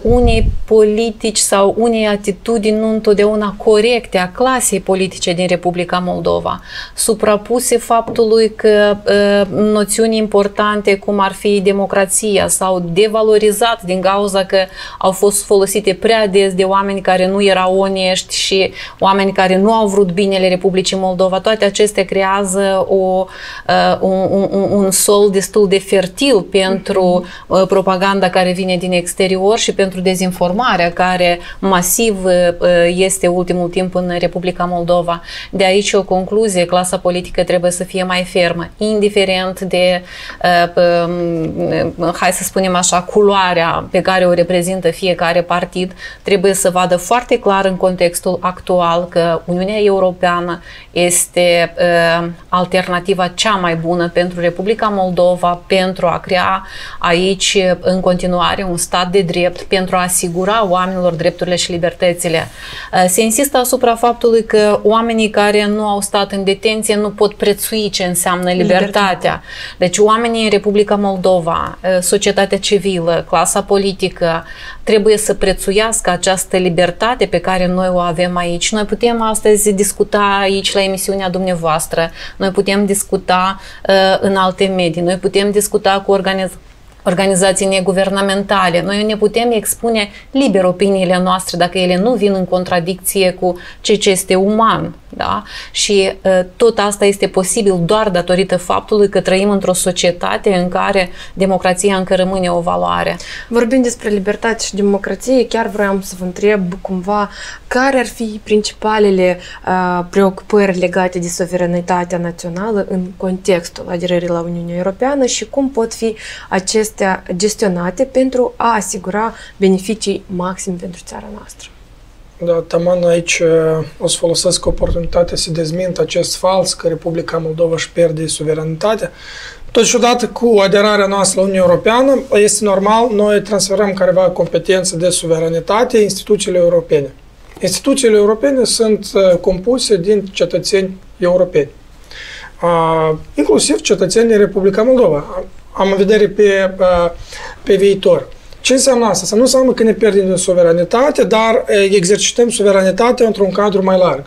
unei politici sau unei atitudini nu întotdeauna corecte a clasei politice din Republica Moldova, suprapuse faptului că noțiuni importante cum ar fi democrația s-au devalorizat din cauza că au fost folosite prea des de oameni care nu erau onești și oameni care nu au vrut binele Republicii Moldova. Toate acestea creează o, un, un, un sol destul de fertil pentru propaganda care vine din exterior și pentru dezinformarea care masiv este ultimul timp în Republica Moldova. De aici o concluzie, clasa politică trebuie să fie mai fermă, indiferent de, hai să spunem așa, culoarea pe care o reprezintă fiecare partid, trebuie să vadă foarte clar în contextul actual că Uniunea Europeană este alternativa cea mai bună pentru Republica Moldova, pentru a crea aici în continuare un stat de drept, pentru a asigura oamenilor drepturile și libertățile. Se insistă asupra faptului că oamenii care nu au stat în detenție nu pot prețui ce înseamnă libertatea. Deci oamenii în Republica Moldova, societatea civilă, clasa politică, trebuie să prețuiască această libertate pe care noi o avem aici. Noi putem astăzi discuta aici la emisiunea dumneavoastră, noi putem discuta uh, în alte medii, noi putem discuta cu organizații organizații neguvernamentale. Noi ne putem expune liber opiniile noastre dacă ele nu vin în contradicție cu ceea ce este uman. Da? Și tot asta este posibil doar datorită faptului că trăim într-o societate în care democrația încă rămâne o valoare. Vorbind despre libertate și democrație, chiar vreau să vă întreb cumva care ar fi principalele uh, preocupări legate de suveranitatea națională în contextul aderării la Uniunea Europeană și cum pot fi acestea gestionate pentru a asigura beneficii maxim pentru țara noastră. Da, taman, aici o să folosesc oportunitatea să dezmint acest fals că Republica Moldova își pierde suveranitatea. Totodată, cu aderarea noastră la Uniunea Europeană, este normal, noi transferăm careva competențe de suveranitate instituțiile europene. Instituțiile europene sunt compuse din cetățeni europeni, inclusiv cetățenii Republica Moldova. Am în vedere pe, pe viitor. Ce înseamnă asta? Să nu înseamnă că ne pierdem din suveranitate, dar exercităm suveranitatea într-un cadru mai larg.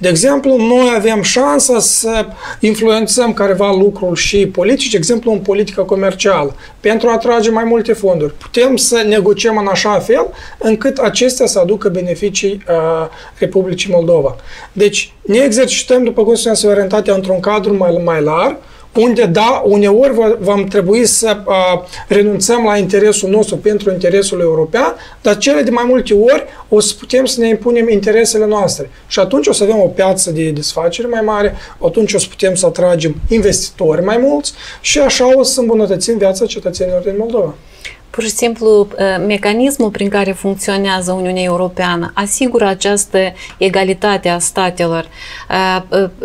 De exemplu, noi avem șansa să influențăm careva lucrul și politic, de exemplu, în politica comercială, pentru a atrage mai multe fonduri. Putem să negociem în așa fel încât acestea să aducă beneficii Republicii Moldova. Deci, ne exercităm, după cum spuneam, suveranitatea într-un cadru mai, mai larg, unde, da, uneori vom trebui să a, renunțăm la interesul nostru pentru interesul european, dar cele de mai multe ori o să putem să ne impunem interesele noastre. Și atunci o să avem o piață de desfaceri mai mare, atunci o să putem să atragem investitori mai mulți și așa o să îmbunătățim viața cetățenilor din Moldova. Pur și simplu, mecanismul prin care funcționează Uniunea Europeană asigură această egalitate a statelor.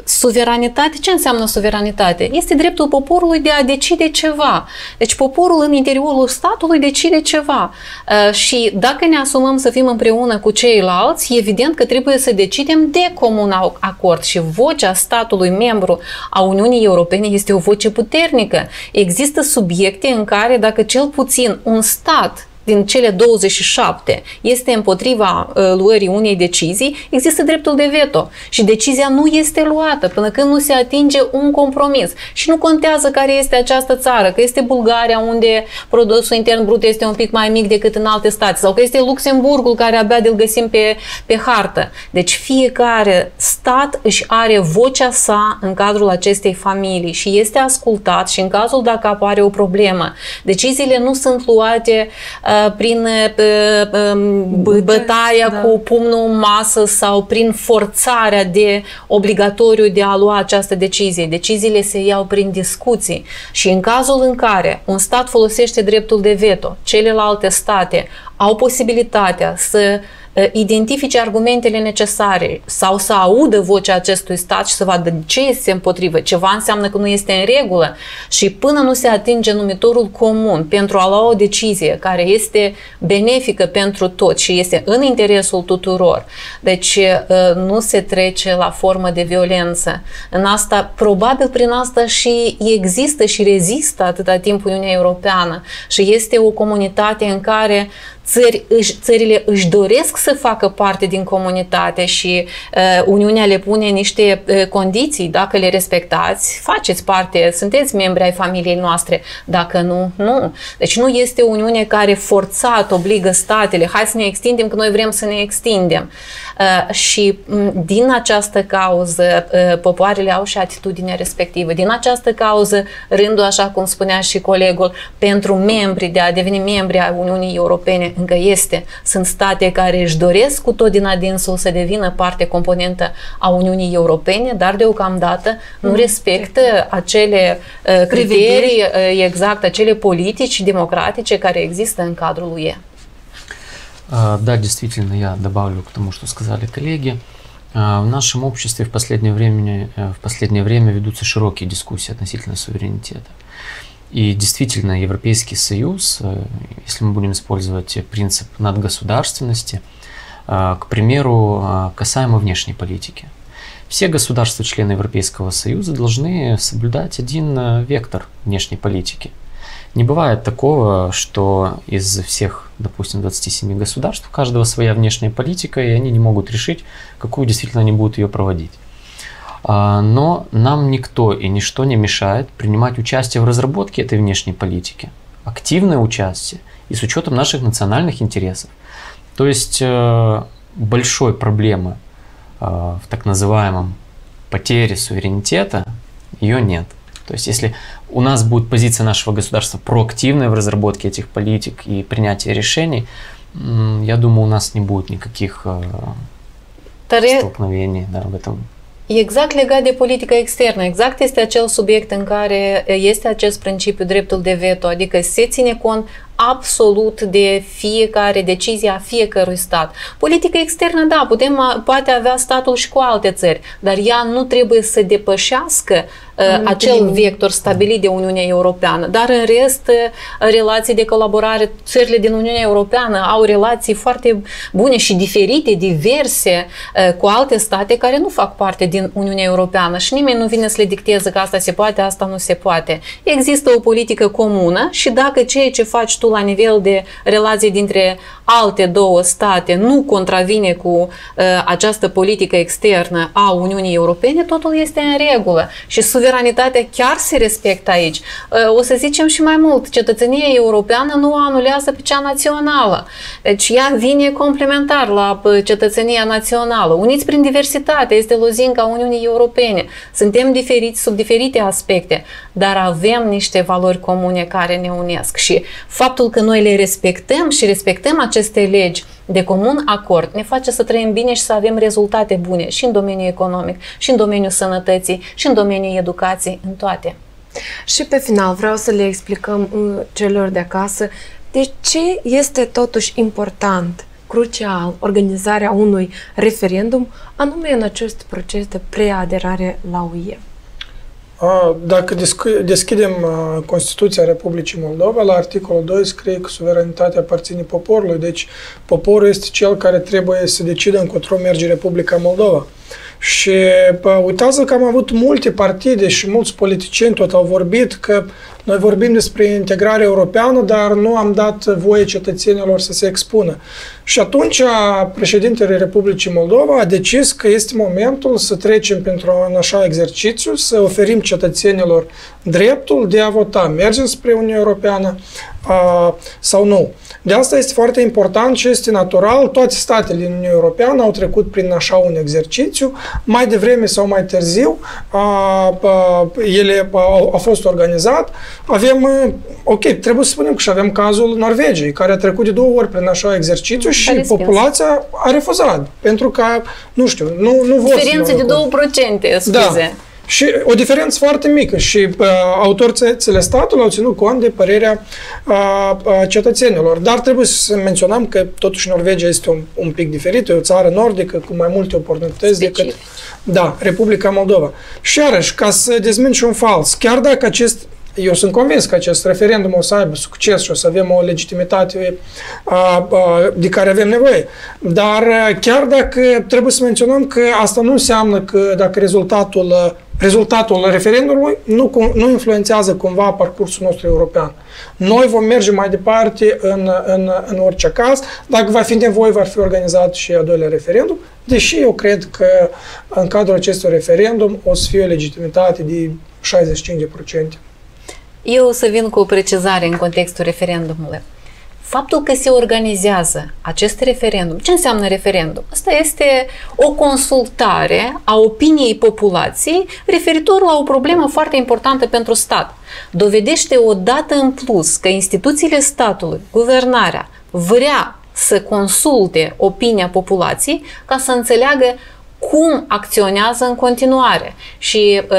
Suveranitate, ce înseamnă suveranitate? Este dreptul poporului de a decide ceva. Deci poporul în interiorul statului decide ceva. Și dacă ne asumăm să fim împreună cu ceilalți, evident că trebuie să decidem de comun acord. Și vocea statului membru a Uniunii Europene este o voce puternică. Există subiecte în care, dacă cel puțin un stat din cele douăzeci și șapte este împotriva uh, luării unei decizii, există dreptul de veto și decizia nu este luată până când nu se atinge un compromis. Și nu contează care este această țară, că este Bulgaria, unde produsul intern brut este un pic mai mic decât în alte state, sau că este Luxemburgul, care abia de-l găsim pe, pe hartă. Deci fiecare stat își are vocea sa în cadrul acestei familii și este ascultat și în cazul dacă apare o problemă. Deciziile nu sunt luate prin bătaia da. cu pumnul în masă sau prin forțarea de obligatoriu de a lua această decizie. Deciziile se iau prin discuții și în cazul în care un stat folosește dreptul de veto, celelalte state au posibilitatea să identifice argumentele necesare sau să audă vocea acestui stat și să vadă ce este împotrivă. Ceva înseamnă că nu este în regulă și până nu se atinge numitorul comun pentru a lua o decizie care este benefică pentru toți și este în interesul tuturor. Deci nu se trece la formă de violență. În asta, probabil prin asta și există și rezistă atâta timp Uniunea Europeană și este o comunitate în care Țări, își, țările își doresc să facă parte din comunitate și uh, Uniunea le pune niște uh, condiții. Dacă le respectați, faceți parte, sunteți membri ai familiei noastre. Dacă nu, nu. Deci nu este o Uniune care forțat obligă statele, hai să ne extindem că noi vrem să ne extindem. Uh, și um, din această cauză uh, popoarele au și atitudinea respectivă. Din această cauză, rândul, așa cum spunea și colegul, pentru membri, de a deveni membri ai Uniunii Europene, încă este. Sunt state care își doresc cu tot din adinsul să devină parte componentă a Uniunii Europene, dar deocamdată nu mm. respectă acele uh, criterii, uh, exact, acele politici democratice care există în cadrul U E. Uh, да, действительно, я добавлю к тому, что сказали коллеги. Uh, в нашем обществе в последнее время, в последнее время ведутся широкие дискуссии относительно суверенитета. И действительно, Европейский Союз, если мы будем использовать принцип надгосударственности, к примеру, касаемо внешней политики. Все государства-члены Европейского Союза должны соблюдать один вектор внешней политики. Не бывает такого, что из всех, допустим, двадцати семи государств, у каждого своя внешняя политика, и они не могут решить, какую действительно они будут ее проводить. Но нам никто и ничто не мешает принимать участие в разработке этой внешней политики. активное участие и с учетом наших национальных интересов. То есть большой проблемы в так называемом потере суверенитета ее нет. То есть если у нас будет позиция нашего государства проактивная в разработке этих политик и принятии решений, я думаю, у нас не будет никаких Tare... stocnăvenie, da, betăm. Exact legat de politica externă, exact este acel subiect în care este acest principiu, dreptul de veto, adică se ține cont absolut de fiecare decizie a fiecărui stat. Politica externă, da, putem, poate avea statul și cu alte țări, dar ea nu trebuie să depășească uh, acel vector stabilit de Uniunea Europeană. Dar în rest, uh, relații de colaborare, țările din Uniunea Europeană au relații foarte bune și diferite, diverse, uh, cu alte state care nu fac parte din Uniunea Europeană și nimeni nu vine să le dicteze că asta se poate, asta nu se poate. Există o politică comună și dacă ceea ce faci tu la nivel de relații dintre alte două state nu contravine cu uh, această politică externă a Uniunii Europene, totul este în regulă și suveranitatea chiar se respectă aici. Uh, o să zicem și mai mult, cetățenia europeană nu anulează pe cea națională. Deci ea vine complementar la cetățenia națională. Uniți prin diversitate, este lozinca Uniunii Europene. Suntem diferiți sub diferite aspecte, dar avem niște valori comune care ne unesc și faptul că noi le respectăm și respectăm aceste legi de comun acord ne face să trăim bine și să avem rezultate bune și în domeniul economic, și în domeniul sănătății, și în domeniul educației, în toate. Și pe final vreau să le explicăm celor de acasă de ce este totuși important, crucial, organizarea unui referendum, anume în acest proces de preaderare la U E. Dacă deschidem Constituția Republicii Moldova, la articolul doi scrie că suveranitatea aparține poporului, deci poporul este cel care trebuie să decidă încotro merge Republica Moldova. Și uitați-vă că am avut multe partide și mulți politicieni tot au vorbit că noi vorbim despre integrare europeană, dar nu am dat voie cetățenilor să se expună. Și atunci președintele Republicii Moldova a decis că este momentul să trecem printr-un așa exercițiu, să oferim cetățenilor dreptul de a vota. Mergem spre Uniunea Europeană a, sau nu. De asta este foarte important și este natural. Toate statele din Uniunea Europeană au trecut prin așa un exercițiu. Mai devreme sau mai târziu a, a, ele au fost organizat. Avem, ok, trebuie să spunem că și avem cazul Norvegiei, care a trecut de două ori prin așa exercițiu și populația a refuzat. Pentru că, nu știu, nu, nu vor. Diferențe de două procente, scuze. Da. Și o diferență foarte mică și uh, autoritățile statului au ținut cont de părerea uh, cetățenilor. Dar trebuie să menționăm că totuși Norvegia este un, un pic diferită, o țară nordică cu mai multe oportunități specific decât da, Republica Moldova. Și iarăși, ca să dezmint și un fals, chiar dacă acest eu sunt convins că acest referendum o să aibă succes și o să avem o legitimitate a, a, de care avem nevoie. Dar chiar dacă trebuie să menționăm că asta nu înseamnă că dacă rezultatul, rezultatul referendumului nu, nu influențează cumva parcursul nostru european. Noi vom merge mai departe în, în, în orice caz. Dacă va fi nevoie, va fi organizat și al doilea referendum, deși eu cred că în cadrul acestui referendum o să fie o legitimitate de șaizeci și cinci la sută. Eu o să vin cu o precizare în contextul referendumului. Faptul că se organizează acest referendum, ce înseamnă referendum? Asta este o consultare a opiniei populației referitor la o problemă foarte importantă pentru stat. Dovedește odată în plus că instituțiile statului, guvernarea, vrea să consulte opinia populației ca să înțeleagă cum acționează în continuare și uh,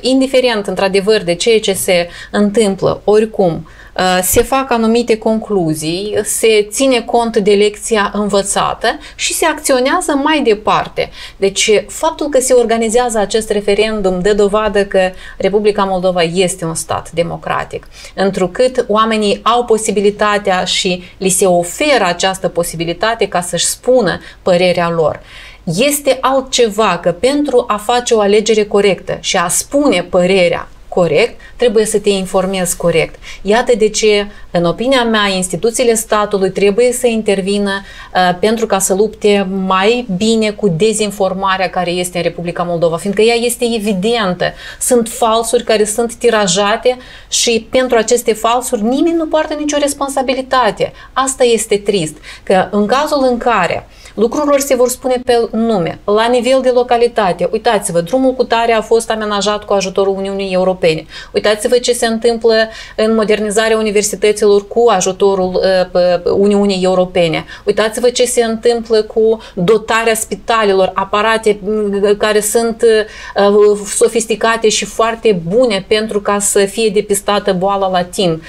indiferent într-adevăr de ceea ce se întâmplă, oricum uh, se fac anumite concluzii, se ține cont de lecția învățată și se acționează mai departe. Deci faptul că se organizează acest referendum dă dovadă că Republica Moldova este un stat democratic, întrucât oamenii au posibilitatea și li se oferă această posibilitate ca să-și spună părerea lor. Este altceva că pentru a face o alegere corectă și a spune părerea corect, trebuie să te informezi corect. Iată de ce, în opinia mea, instituțiile statului trebuie să intervină uh, pentru ca să lupte mai bine cu dezinformarea care este în Republica Moldova, fiindcă ea este evidentă. Sunt falsuri care sunt tirajate și pentru aceste falsuri nimeni nu poartă nicio responsabilitate. Asta este trist, că în cazul în care lucrurilor se vor spune pe nume, la nivel de localitate, uitați-vă, drumul cu tare a fost amenajat cu ajutorul Uniunii Europene. Uitați-vă ce se întâmplă în modernizarea universităților cu ajutorul Uniunii Europene. Uitați-vă ce se întâmplă cu dotarea spitalelor, aparate care sunt sofisticate și foarte bune pentru ca să fie depistată boala la timp,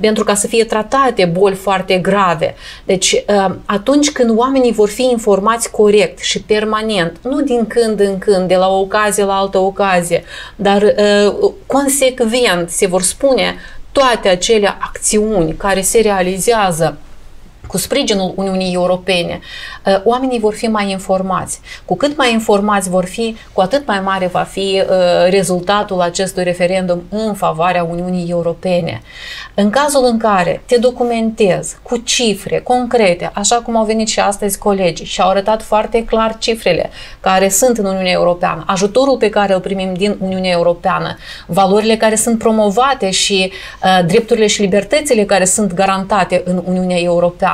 pentru ca să fie tratate boli foarte grave. Deci, atunci când oamenii vor fi informați corect și permanent, nu din când în când, de la o ocazie la altă ocazie, dar uh, consecvent se vor spune toate acele acțiuni care se realizează cu sprijinul Uniunii Europene, uh, oamenii vor fi mai informați. Cu cât mai informați vor fi, cu atât mai mare va fi uh, rezultatul acestui referendum în favoarea Uniunii Europene. În cazul în care te documentezi cu cifre concrete, așa cum au venit și astăzi colegii și au arătat foarte clar cifrele care sunt în Uniunea Europeană, ajutorul pe care îl primim din Uniunea Europeană, valorile care sunt promovate și uh, drepturile și libertățile care sunt garantate în Uniunea Europeană.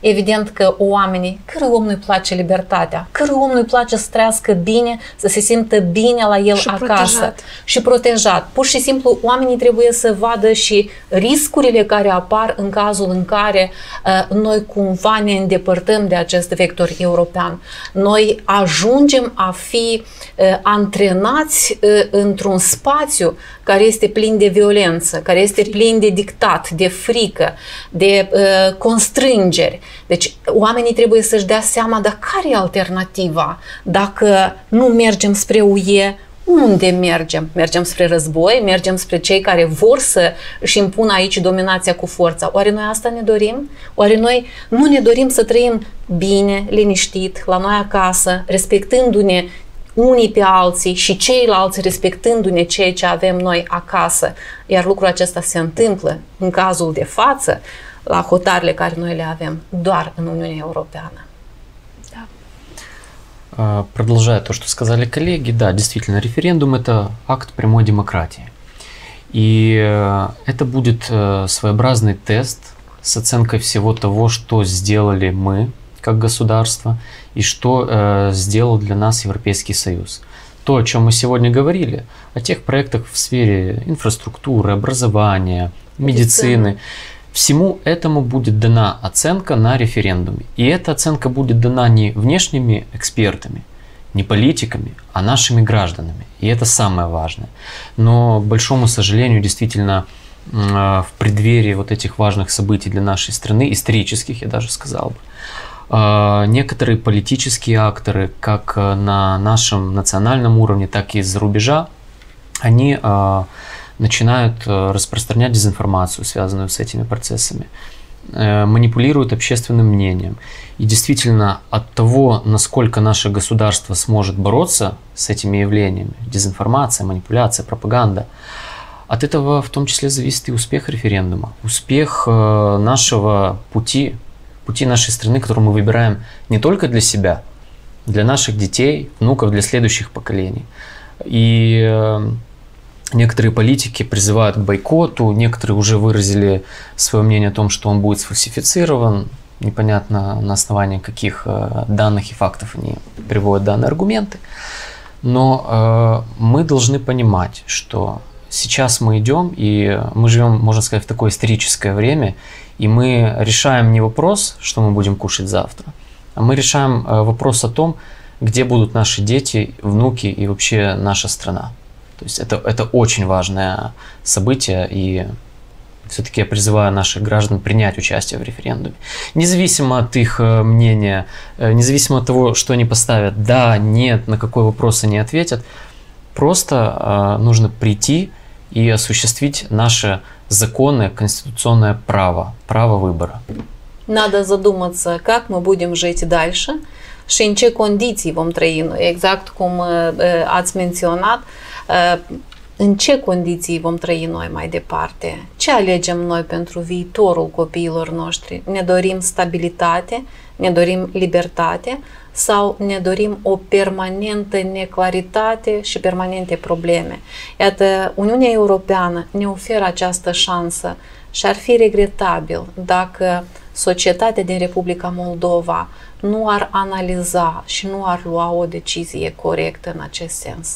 Evident că oamenii, cărui om nu-i place libertatea, cărui om nu-i place să trăiască bine, să se simtă bine la el și acasă protejat. și protejat. Pur și simplu oamenii trebuie să vadă și riscul riscurile care apar în cazul în care uh, noi cumva ne îndepărtăm de acest vector european. Noi ajungem a fi uh, antrenați uh, într-un spațiu care este plin de violență, care este plin de dictat, de frică, de uh, constrângeri. Deci oamenii trebuie să-și dea seama, dar care e alternativa? Dacă nu mergem spre U E, unde mergem? Mergem spre război? Mergem spre cei care vor să își impună aici dominația cu forța? Oare noi asta ne dorim? Oare noi nu ne dorim să trăim bine, liniștit, la noi acasă, respectându-ne unii pe alții și ceilalți respectându-ne ceea ce avem noi acasă? Iar lucrul acesta se întâmplă în cazul de față la hotarele care noi le avem doar în Uniunea Europeană. Продолжая то, что сказали коллеги, да, действительно, референдум – это акт прямой демократии. И это будет своеобразный тест с оценкой всего того, что сделали мы как государство и что сделал для нас Европейский Союз. То, о чем мы сегодня говорили, о тех проектах в сфере инфраструктуры, образования, медицины – всему этому будет дана оценка на референдуме. И эта оценка будет дана не внешними экспертами, не политиками, а нашими гражданами. И это самое важное. Но, к большому сожалению, действительно, в преддверии вот этих важных событий для нашей страны, исторических, я даже сказал бы, некоторые политические акторы, как на нашем национальном уровне, так и из-за рубежа, они начинают распространять дезинформацию, связанную с этими процессами, манипулируют общественным мнением. И действительно, от того, насколько наше государство сможет бороться с этими явлениями, дезинформация, манипуляция, пропаганда, от этого в том числе зависит и успех референдума, успех нашего пути, пути нашей страны, который мы выбираем не только для себя, для наших детей, внуков, для следующих поколений. И некоторые политики призывают к бойкоту, некоторые уже выразили свое мнение о том, что он будет сфальсифицирован. Непонятно, на основании каких данных и фактов они приводят данные аргументы. Но э, мы должны понимать, что сейчас мы идем, и мы живем, можно сказать, в такое историческое время, и мы решаем не вопрос, что мы будем кушать завтра, а мы решаем вопрос о том, где будут наши дети, внуки и вообще наша страна. То есть это, это очень важное событие, и все-таки я призываю наших граждан принять участие в референдуме. Независимо от их мнения, независимо от того, что они поставят, да, нет, на какой вопрос они ответят, просто э, нужно прийти и осуществить наше законное конституционное право, право выбора. Надо задуматься, как мы будем жить дальше și în ce condiții vom trăi, exact cum ați menționat. în ce condiții vom trăi noi mai departe, ce alegem noi pentru viitorul copiilor noștri, ne dorim stabilitate, ne dorim libertate sau ne dorim o permanentă neclaritate și permanente probleme. Iată, Uniunea Europeană ne oferă această șansă și ar fi regretabil dacă societatea din Republica Moldova nu ar analiza și nu ar lua o decizie corectă în acest sens.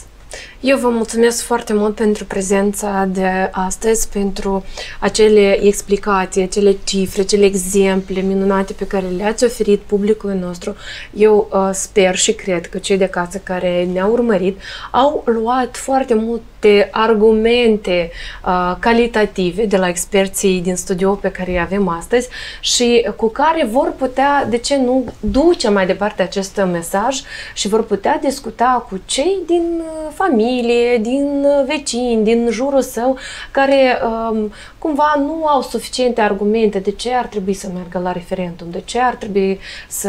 Eu vă mulțumesc foarte mult pentru prezența de astăzi, pentru acele explicații, acele cifre, acele exemple minunate pe care le-ați oferit publicului nostru. Eu uh, sper și cred că cei de acasă care ne-au urmărit au luat foarte multe argumente uh, calitative de la experții din studio pe care îi avem astăzi și cu care vor putea, de ce nu, duce mai departe acest mesaj și vor putea discuta cu cei din familie, din vecini, din jurul său, care um, cumva nu au suficiente argumente de ce ar trebui să meargă la referendum, de ce ar trebui să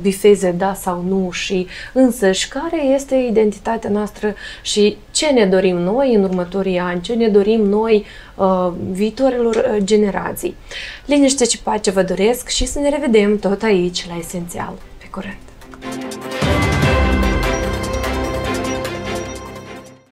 bifeze da sau nu și însăși care este identitatea noastră și ce ne dorim noi în următorii ani, ce ne dorim noi uh, viitorilor generații. Liniște și pace vă doresc și să ne revedem tot aici la Esențial. Pe curând!